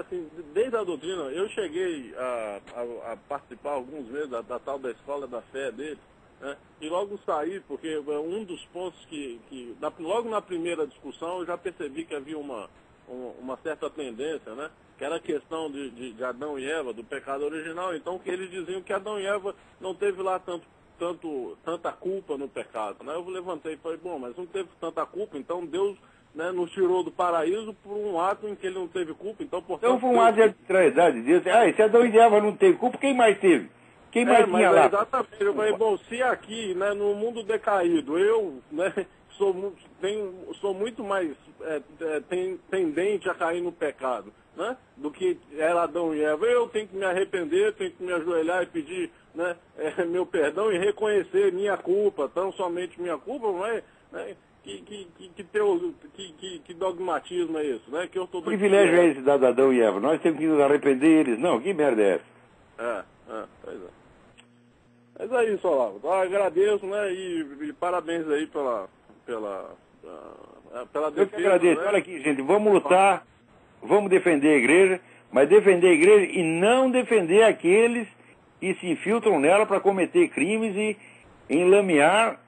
assim, desde a doutrina, eu cheguei a, a, a participar alguns meses da, da tal da escola da fé dele, né? E logo saí, porque um dos pontos que, que da, logo na primeira discussão, eu já percebi que havia uma, uma, uma certa tendência, né? Que era a questão de, de, de Adão e Eva, do pecado original, então que eles diziam que Adão e Eva não teve lá tanto, tanto, tanta culpa no pecado, né? Eu levantei e falei, bom, mas não teve tanta culpa, então Deus... Né, nos tirou do paraíso por um ato em que ele não teve culpa. Então, portanto, então foi um ato de arbitrariedade. Ah, se Adão e Eva não teve culpa, quem mais teve? Quem é, mais tinha lá? Exatamente. Eu falei, bom, se aqui, né, no mundo decaído, eu né, sou, tenho, sou muito mais é, tem, tendente a cair no pecado, né, do que era Adão e Eva, eu tenho que me arrepender, tenho que me ajoelhar e pedir né, é, meu perdão e reconhecer minha culpa, tão somente minha culpa, não é... Né, Que, que, que, teu, que, que, que dogmatismo é isso, né? Que, eu tô... que privilégio é esse da Adão e Eva? Nós temos que nos arrepender deles. Não, que merda é essa? É, é, pois é. Mas é isso, Olavo. Eu agradeço, né? E, e parabéns aí pela... pela, pela defesa, eu que agradeço. Né? Olha aqui, gente. Vamos lutar, vamos defender a igreja, mas defender a igreja e não defender aqueles que se infiltram nela para cometer crimes e enlamear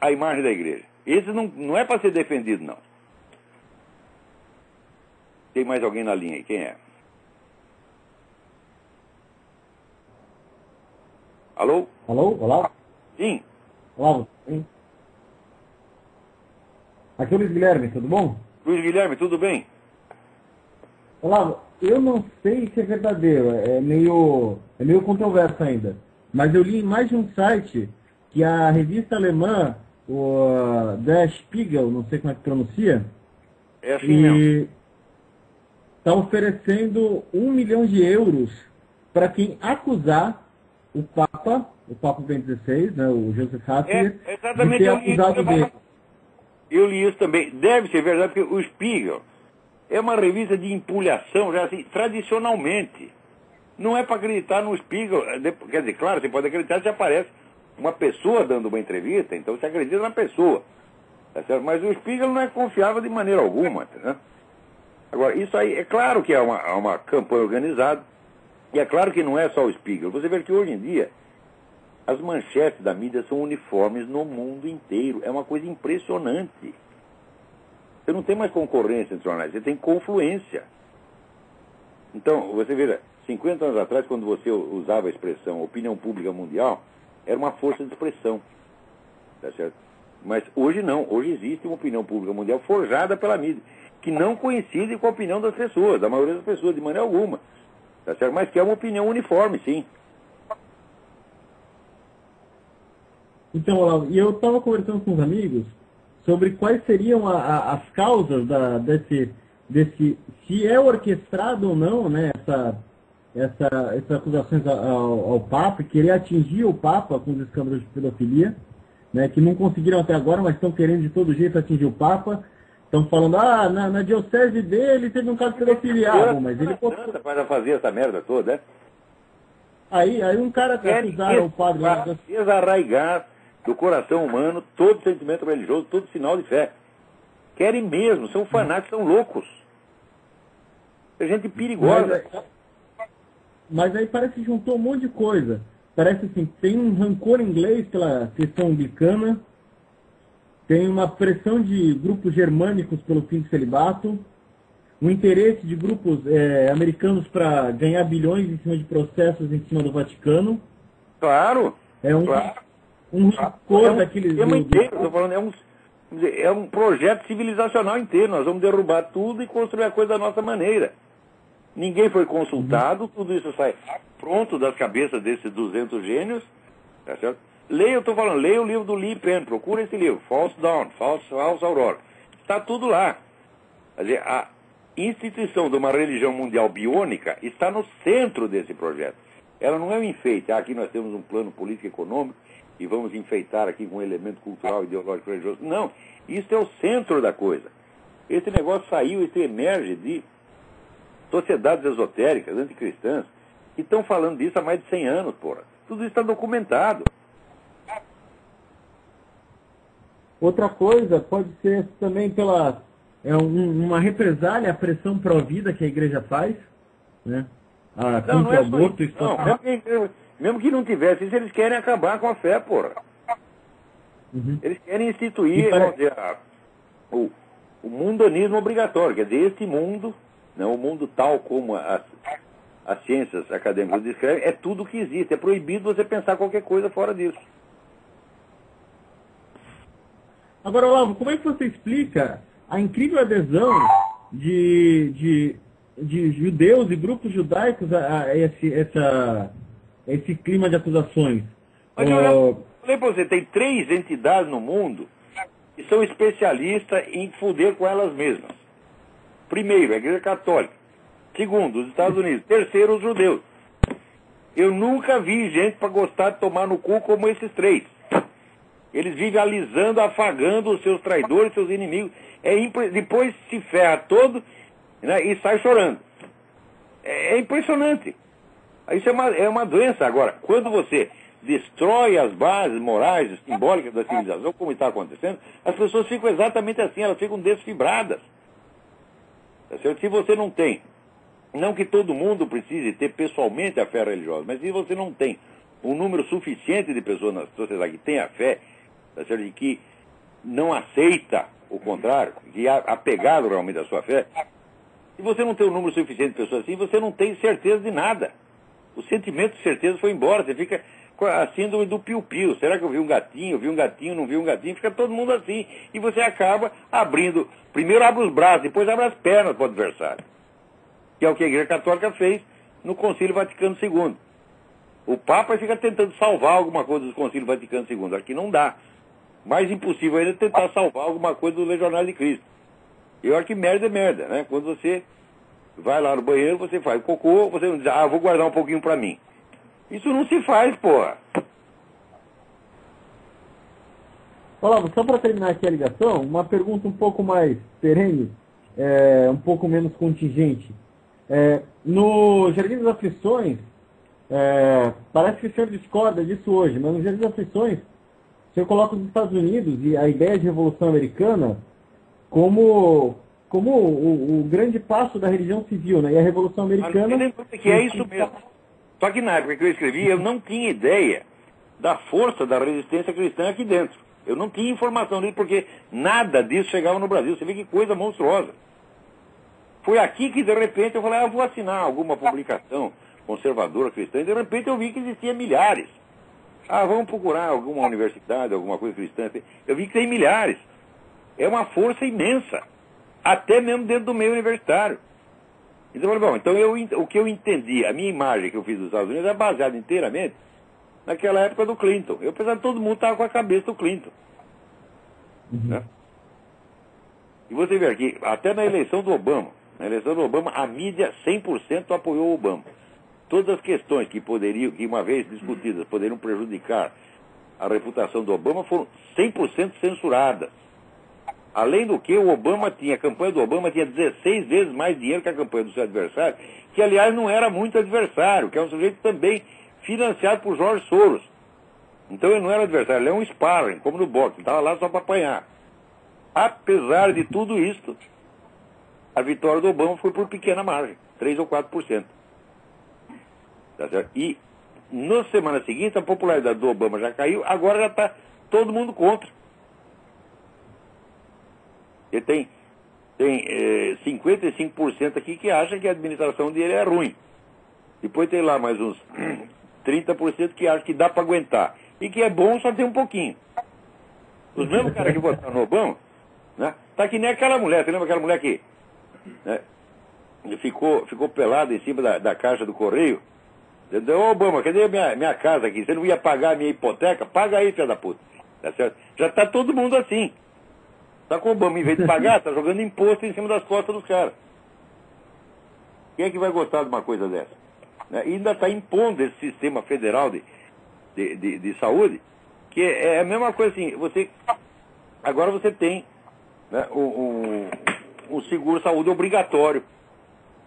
a imagem da igreja. Esse não, não é para ser defendido, não. Tem mais alguém na linha aí? Quem é? Alô? Alô? Olá? Sim. Olá, sim. Aqui é o Luiz Guilherme, tudo bom? Luiz Guilherme, tudo bem? Olá, eu não sei se é verdadeiro, é meio, é meio controverso ainda. Mas eu li em mais de um site que a revista alemã... o Der Spiegel, não sei como é que pronuncia, é assim mesmo, está oferecendo um milhão de euros para quem acusar o Papa, o Papa Bento dezesseis, né, o Joseph Ratzinger, é, de ser acusado eu li, dele. Eu li isso também. Deve ser verdade, porque o Spiegel é uma revista de empulhação, já assim, tradicionalmente. Não é para acreditar no Spiegel, quer dizer, claro, você pode acreditar se aparece uma pessoa dando uma entrevista, então você acredita na pessoa, tá certo? Mas o Spiegel não é confiável de maneira alguma, né? Agora, isso aí, é claro que é uma, uma campanha organizada, e é claro que não é só o Spiegel. Você vê que hoje em dia, as manchetes da mídia são uniformes no mundo inteiro, é uma coisa impressionante. Você não tem mais concorrência entre jornais, você tem confluência. Então, você veja, cinquenta anos atrás, quando você usava a expressão opinião pública mundial, era uma força de expressão, tá certo? Mas hoje não, hoje existe uma opinião pública mundial forjada pela mídia, que não coincide com a opinião das pessoas, da maioria das pessoas, de maneira alguma, tá certo? Mas que é uma opinião uniforme, sim. Então, Olavo, e eu estava conversando com os amigos sobre quais seriam a, a, as causas da, desse, desse, se é orquestrado ou não, né, essa... Essa, essas acusações ao, ao Papa, querer atingir o Papa com os escândalos de pedofilia, né, que não conseguiram até agora, mas estão querendo de todo jeito atingir o Papa. Estão falando, ah, na, na diocese dele teve um caso de pedofilia, mas ele... Não adianta fazer essa merda toda, né? Aí, aí um cara quer acusar o padre... Desarraigar do coração humano todo sentimento religioso, todo sinal de fé. Querem mesmo, são fanáticos, são loucos. É gente perigosa. Mas, mas aí parece que juntou um monte de coisa. Parece assim, tem um rancor inglês pela questão anglicana, tem uma pressão de grupos germânicos pelo fim do celibato, um interesse de grupos é, americanos para ganhar bilhões em cima de processos em cima do Vaticano. Claro! É um, claro. um rancor é um daqueles... Do... Inteiro, tô falando, é um... É um projeto civilizacional inteiro. Nós vamos derrubar tudo e construir a coisa da nossa maneira. Ninguém foi consultado, tudo isso sai pronto das cabeças desses duzentos gênios. Tá certo? Leia, eu estou falando, leia o livro do Lee Penn, procura esse livro, False Dawn, False, False Aurora. Está tudo lá. Quer dizer, a instituição de uma religião mundial biônica está no centro desse projeto. Ela não é um enfeite. Ah, aqui nós temos um plano político-econômico e vamos enfeitar aqui com um elemento cultural, ideológico, religioso. Não, isso é o centro da coisa. Esse negócio saiu, isso emerge de sociedades esotéricas, anticristãs, que estão falando disso há mais de cem anos, porra. Tudo isso está documentado. Outra coisa pode ser também pela... É um, uma represália à pressão pró-vida que a igreja faz, né? Ah, não, não é aborto, isso. Não, é... Mesmo que não tivesse isso, eles querem acabar com a fé, porra. Uhum. Eles querem instituir parece... a, o, o mundanismo obrigatório. Quer dizer, este mundo, né, o mundo tal como as, as ciências acadêmicas descrevem, é tudo que existe. É proibido você pensar qualquer coisa fora disso. Agora, Olavo, como é que você explica a incrível adesão de, de, de judeus e grupos judaicos a, a esse... Essa... Esse clima de acusações. Mas eu, eu falei pra você, tem três entidades no mundo que são especialistas em foder com elas mesmas. Primeiro, a Igreja Católica. Segundo, os Estados Unidos. Terceiro, os judeus. Eu nunca vi gente pra gostar de tomar no cu como esses três. Eles vivem alisando, afagando os seus traidores, seus inimigos. É impre... Depois se ferra todo, né, e sai chorando. É, é impressionante. Isso é uma, é uma doença. Agora, quando você destrói as bases morais e simbólicas da civilização, como está acontecendo, as pessoas ficam exatamente assim, elas ficam desfibradas. Se você não tem, não que todo mundo precise ter pessoalmente a fé religiosa, mas se você não tem um número suficiente de pessoas na sociedade que tem a fé, e que não aceita o contrário, que é apegado realmente à sua fé, se você não tem um número suficiente de pessoas assim, você não tem certeza de nada. O sentimento de certeza foi embora, você fica com a síndrome do piu-piu. Será que eu vi um gatinho, eu vi um gatinho, não vi um gatinho? Fica todo mundo assim. E você acaba abrindo, primeiro abre os braços, depois abre as pernas para o adversário. Que é o que a Igreja Católica fez no Concílio Vaticano segundo. O Papa fica tentando salvar alguma coisa do Concílio Vaticano segundo. Aqui não dá. Mais impossível ainda tentar salvar alguma coisa do Legionário de Cristo. Eu acho que merda é merda, né? Quando você... vai lá no banheiro, você faz cocô, você não diz, ah, vou guardar um pouquinho pra mim. Isso não se faz, porra. Olavo, só pra terminar aqui a ligação, uma pergunta um pouco mais perene, é, um pouco menos contingente. É, no Jardim das Aflições, é, parece que o senhor discorda disso hoje, mas no Jardim das Aflições, o senhor coloca os Estados Unidos e a ideia de Revolução Americana como... como o, o, o grande passo da religião civil, né? E a Revolução Americana... Que é isso mesmo. Só que na época que eu escrevi, eu não tinha ideia da força da resistência cristã aqui dentro. Eu não tinha informação disso, porque nada disso chegava no Brasil. Você vê que coisa monstruosa. Foi aqui que, de repente, eu falei, ah, vou assinar alguma publicação conservadora cristã. E, de repente, eu vi que existia milhares. Ah, vamos procurar alguma universidade, alguma coisa cristã. Eu vi que tem milhares. É uma força imensa. Até mesmo dentro do meio universitário. Então, eu falei, bom, então eu, o que eu entendi, a minha imagem que eu fiz dos Estados Unidos é baseada inteiramente naquela época do Clinton. Eu pensava que todo mundo estava com a cabeça do Clinton. Uhum. Né? E você vê aqui, até na eleição do Obama, na eleição do Obama, a mídia cem por cento apoiou o Obama. Todas as questões que poderiam, que uma vez discutidas, poderiam prejudicar a reputação do Obama foram cem por cento censuradas. Além do que, o Obama tinha, a campanha do Obama tinha dezesseis vezes mais dinheiro que a campanha do seu adversário, que, aliás, não era muito adversário, que é um sujeito também financiado por Jorge Soros. Então ele não era adversário, ele é um sparring, como no boxe, ele estava lá só para apanhar. Apesar de tudo isso, a vitória do Obama foi por pequena margem, três ou quatro por cento. Tá certo? E na semana seguinte a popularidade do Obama já caiu, agora já está todo mundo contra. Ele tem, tem é, cinquenta e cinco por cento aqui que acha que a administração dele é ruim. Depois tem lá mais uns trinta por cento que acha que dá para aguentar. E que é bom só tem um pouquinho. Os mesmos caras que votaram no Obama, né, tá que nem aquela mulher, você lembra aquela mulher que né, ficou, ficou pelada em cima da, da caixa do correio? Entendeu? Ô Obama, cadê minha, minha casa aqui? Você não ia pagar a minha hipoteca? Paga aí, filha da puta. Tá certo? Já tá todo mundo assim. Tá com o Obama, em vez de pagar, tá jogando imposto em cima das costas dos caras. Quem é que vai gostar de uma coisa dessa? Né? E ainda está impondo esse sistema federal de, de, de, de saúde, que é a mesma coisa assim, você, agora você tem né, um, um seguro-saúde obrigatório.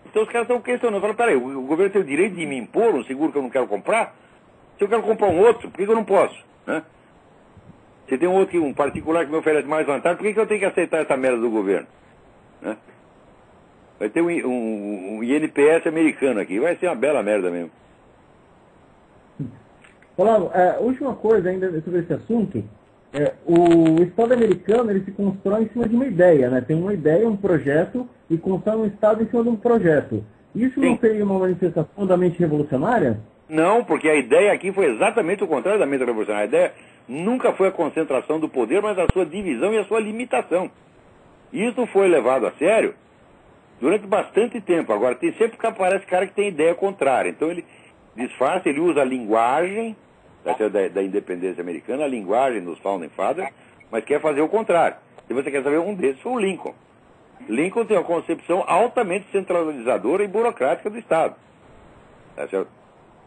Então os caras estão questionando, falam, peraí, o governo tem o direito de me impor um seguro que eu não quero comprar? Se eu quero comprar um outro, por que eu não posso? Né? Se tem um outro, um particular que me oferece mais vantagem, por que, que eu tenho que aceitar essa merda do governo? Né? Vai ter um, um, um I N P S americano aqui, vai ser uma bela merda mesmo. Olavo, é, última coisa ainda sobre esse assunto, é, o Estado americano ele se constrói em cima de uma ideia, né? Tem uma ideia, um projeto, e constrói um Estado em cima de um projeto. Isso Sim. não seria uma manifestação da mente revolucionária? Não, porque a ideia aqui foi exatamente o contrário da mente revolucionária. A ideia nunca foi a concentração do poder, mas a sua divisão e a sua limitação. Isso foi levado a sério durante bastante tempo. Agora, tem sempre que aparece cara que tem ideia contrária. Então, ele disfarça, ele usa a linguagem da, da independência americana, a linguagem dos Founding Fathers, mas quer fazer o contrário. Se você quer saber, um desses foi o Lincoln. Lincoln tem uma concepção altamente centralizadora e burocrática do Estado. Tá certo?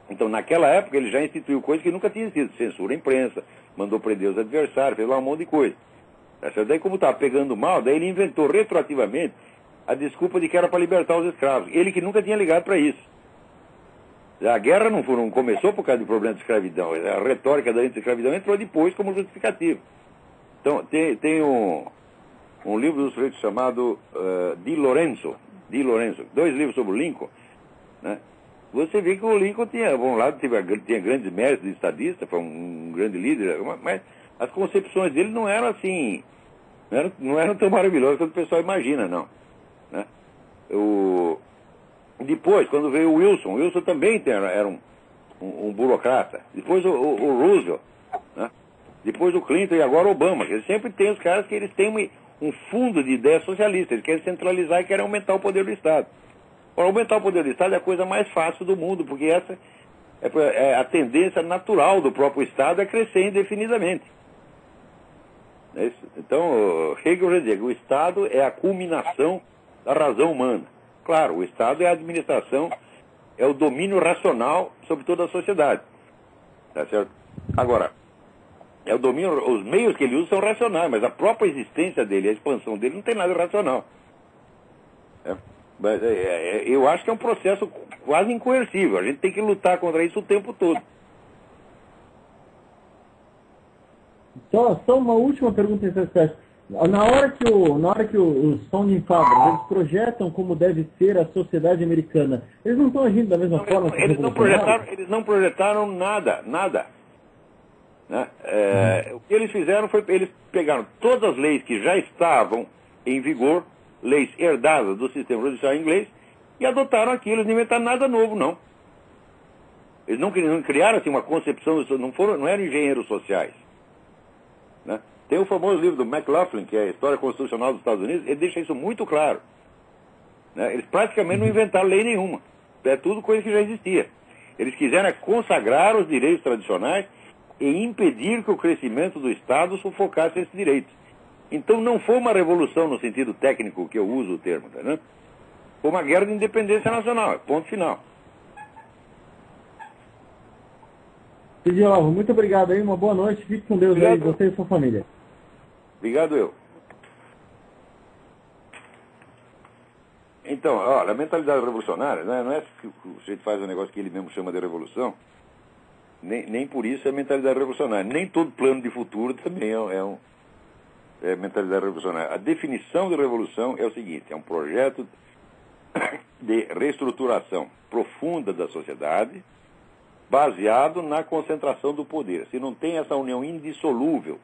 Então, naquela época, ele já instituiu coisas que nunca tinha sido. Censura à imprensa, mandou prender os adversários, fez lá um monte de coisa. Tá certo? Daí, como estava pegando mal, daí ele inventou retroativamente a desculpa de que era para libertar os escravos. Ele que nunca tinha ligado para isso. A guerra não, foi, não começou por causa do problema da escravidão. A retórica da anti-escravidão entrou depois como justificativo. Então, tem, tem um, um livro do sujeito chamado uh, Di Lorenzo. Di Lorenzo. Dois livros sobre o Lincoln. Né? Você vê que o Lincoln tinha, por um lado, tinha, tinha grandes méritos de estadista, foi um, um grande líder, mas as concepções dele não eram assim, não eram, não eram tão maravilhosas quanto o pessoal imagina, não. Né? O... Depois, quando veio o Wilson, o Wilson também era um, um, um burocrata. Depois o, o, o Roosevelt, né? Depois o Clinton e agora o Obama. Eles sempre tem os caras que eles têm um, um fundo de ideia socialista. Eles querem centralizar e querem aumentar o poder do Estado. Para aumentar o poder do Estado é a coisa mais fácil do mundo, porque essa é a tendência natural do próprio Estado a crescer indefinidamente. É isso? Então, Hegel já dizia, o Estado é a culminação da razão humana. Claro, o Estado é a administração, é o domínio racional sobre toda a sociedade. Tá certo? Agora, é o domínio, os meios que ele usa são racionais, mas a própria existência dele, a expansão dele, não tem nada racional. É, mas, é, é, eu acho que é um processo quase incoercível. A gente tem que lutar contra isso o tempo todo. Só, só uma última pergunta nesse aspecto. Na hora que, o, na hora que o, os Founding Fathers, eles projetam como deve ser a sociedade americana, eles não estão agindo da mesma não, forma eles, que eles não projetaram, eles não projetaram nada, nada. Né? É, hum. O que eles fizeram foi, eles pegaram todas as leis que já estavam em vigor, leis herdadas do sistema judicial inglês, e adotaram aquilo. Eles não inventaram nada novo, não. Eles não, não criaram assim, uma concepção, não, foram, não eram engenheiros sociais. Né? Tem o famoso livro do McLaughlin, que é a História Constitucional dos Estados Unidos, ele deixa isso muito claro. Né? Eles praticamente não inventaram lei nenhuma. É tudo coisa que já existia. Eles quiseram consagrar os direitos tradicionais e impedir que o crescimento do Estado sufocasse esses direitos. Então não foi uma revolução no sentido técnico que eu uso o termo. Tá, né? Foi uma guerra de independência nacional. Ponto final. Pedro, muito obrigado aí. Uma boa noite. Fique com Deus obrigado. Aí, você e sua família. Obrigado eu. Então, olha, a mentalidade revolucionária, né, não é que o sujeito faz um negócio que ele mesmo chama de revolução, Nem, nem por isso é mentalidade revolucionária. Nem todo plano de futuro também é, é, um, é mentalidade revolucionária. A definição de revolução é o seguinte: é um projeto de reestruturação profunda da sociedade baseado na concentração do poder. Se não tem essa união indissolúvel,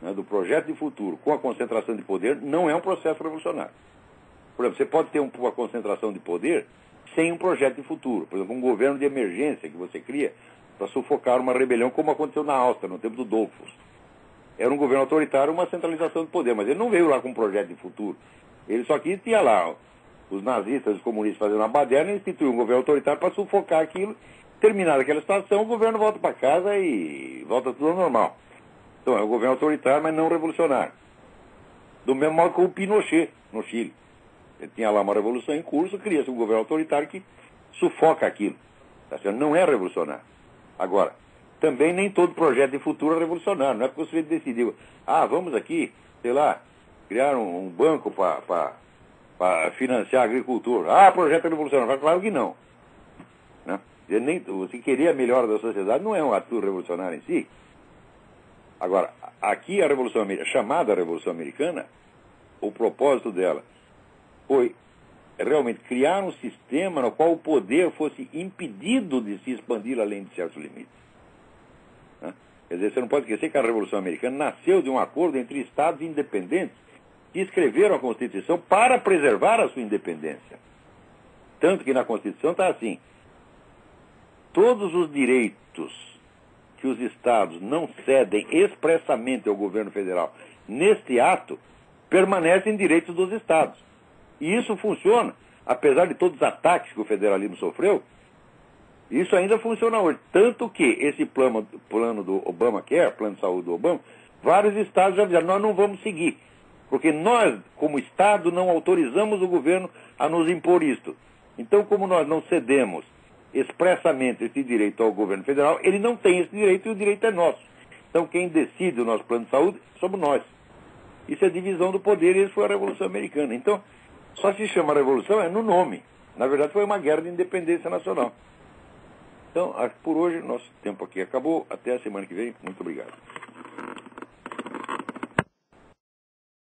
né, do projeto de futuro com a concentração de poder, não é um processo revolucionário. Por exemplo, você pode ter uma concentração de poder sem um projeto de futuro. Por exemplo, um governo de emergência que você cria para sufocar uma rebelião, como aconteceu na Áustria, no tempo do Dollfuss. Era um governo autoritário, uma centralização de poder, mas ele não veio lá com um projeto de futuro. Ele só que tinha lá os nazistas, os comunistas fazendo uma baderna e instituiu um governo autoritário para sufocar aquilo. Terminada aquela situação, o governo volta para casa e volta tudo ao normal. Então, é um governo autoritário, mas não revolucionário. Do mesmo modo que o Pinochet, no Chile. Ele tinha lá uma revolução em curso, cria-se um governo autoritário que sufoca aquilo. Tá certo? Não é revolucionário. Agora, também nem todo projeto de futuro é revolucionário. Não é porque você decidiu, ah, vamos aqui, sei lá, criar um, um banco para financiar a agricultura. Ah, projeto revolucionário. Claro que não. Né? Nem, você querer a melhora da sociedade não é um ato revolucionário em si. Agora, aqui a Revolução Americana, chamada Revolução Americana, o propósito dela foi realmente criar um sistema no qual o poder fosse impedido de se expandir além de certos limites. Né? Quer dizer, você não pode esquecer que a Revolução Americana nasceu de um acordo entre estados independentes que escreveram a Constituição para preservar a sua independência. Tanto que na Constituição está assim: todos os direitos que os estados não cedem expressamente ao governo federal neste ato permanecem direitos dos estados. E isso funciona, apesar de todos os ataques que o federalismo sofreu, isso ainda funciona hoje. Tanto que esse plano, plano do Obamacare, plano de saúde do Obama, vários estados já disseram, nós não vamos seguir, porque nós, como estado, não autorizamos o governo a nos impor isto. Então, como nós não cedemos expressamente esse direito ao governo federal, ele não tem esse direito e o direito é nosso. Então, quem decide o nosso plano de saúde somos nós. Isso é divisão do poder e isso foi a Revolução Americana. Então, só se chama revolução é no nome. Na verdade, foi uma guerra de independência nacional. Então, por hoje, nosso tempo aqui acabou. Até a semana que vem. Muito obrigado.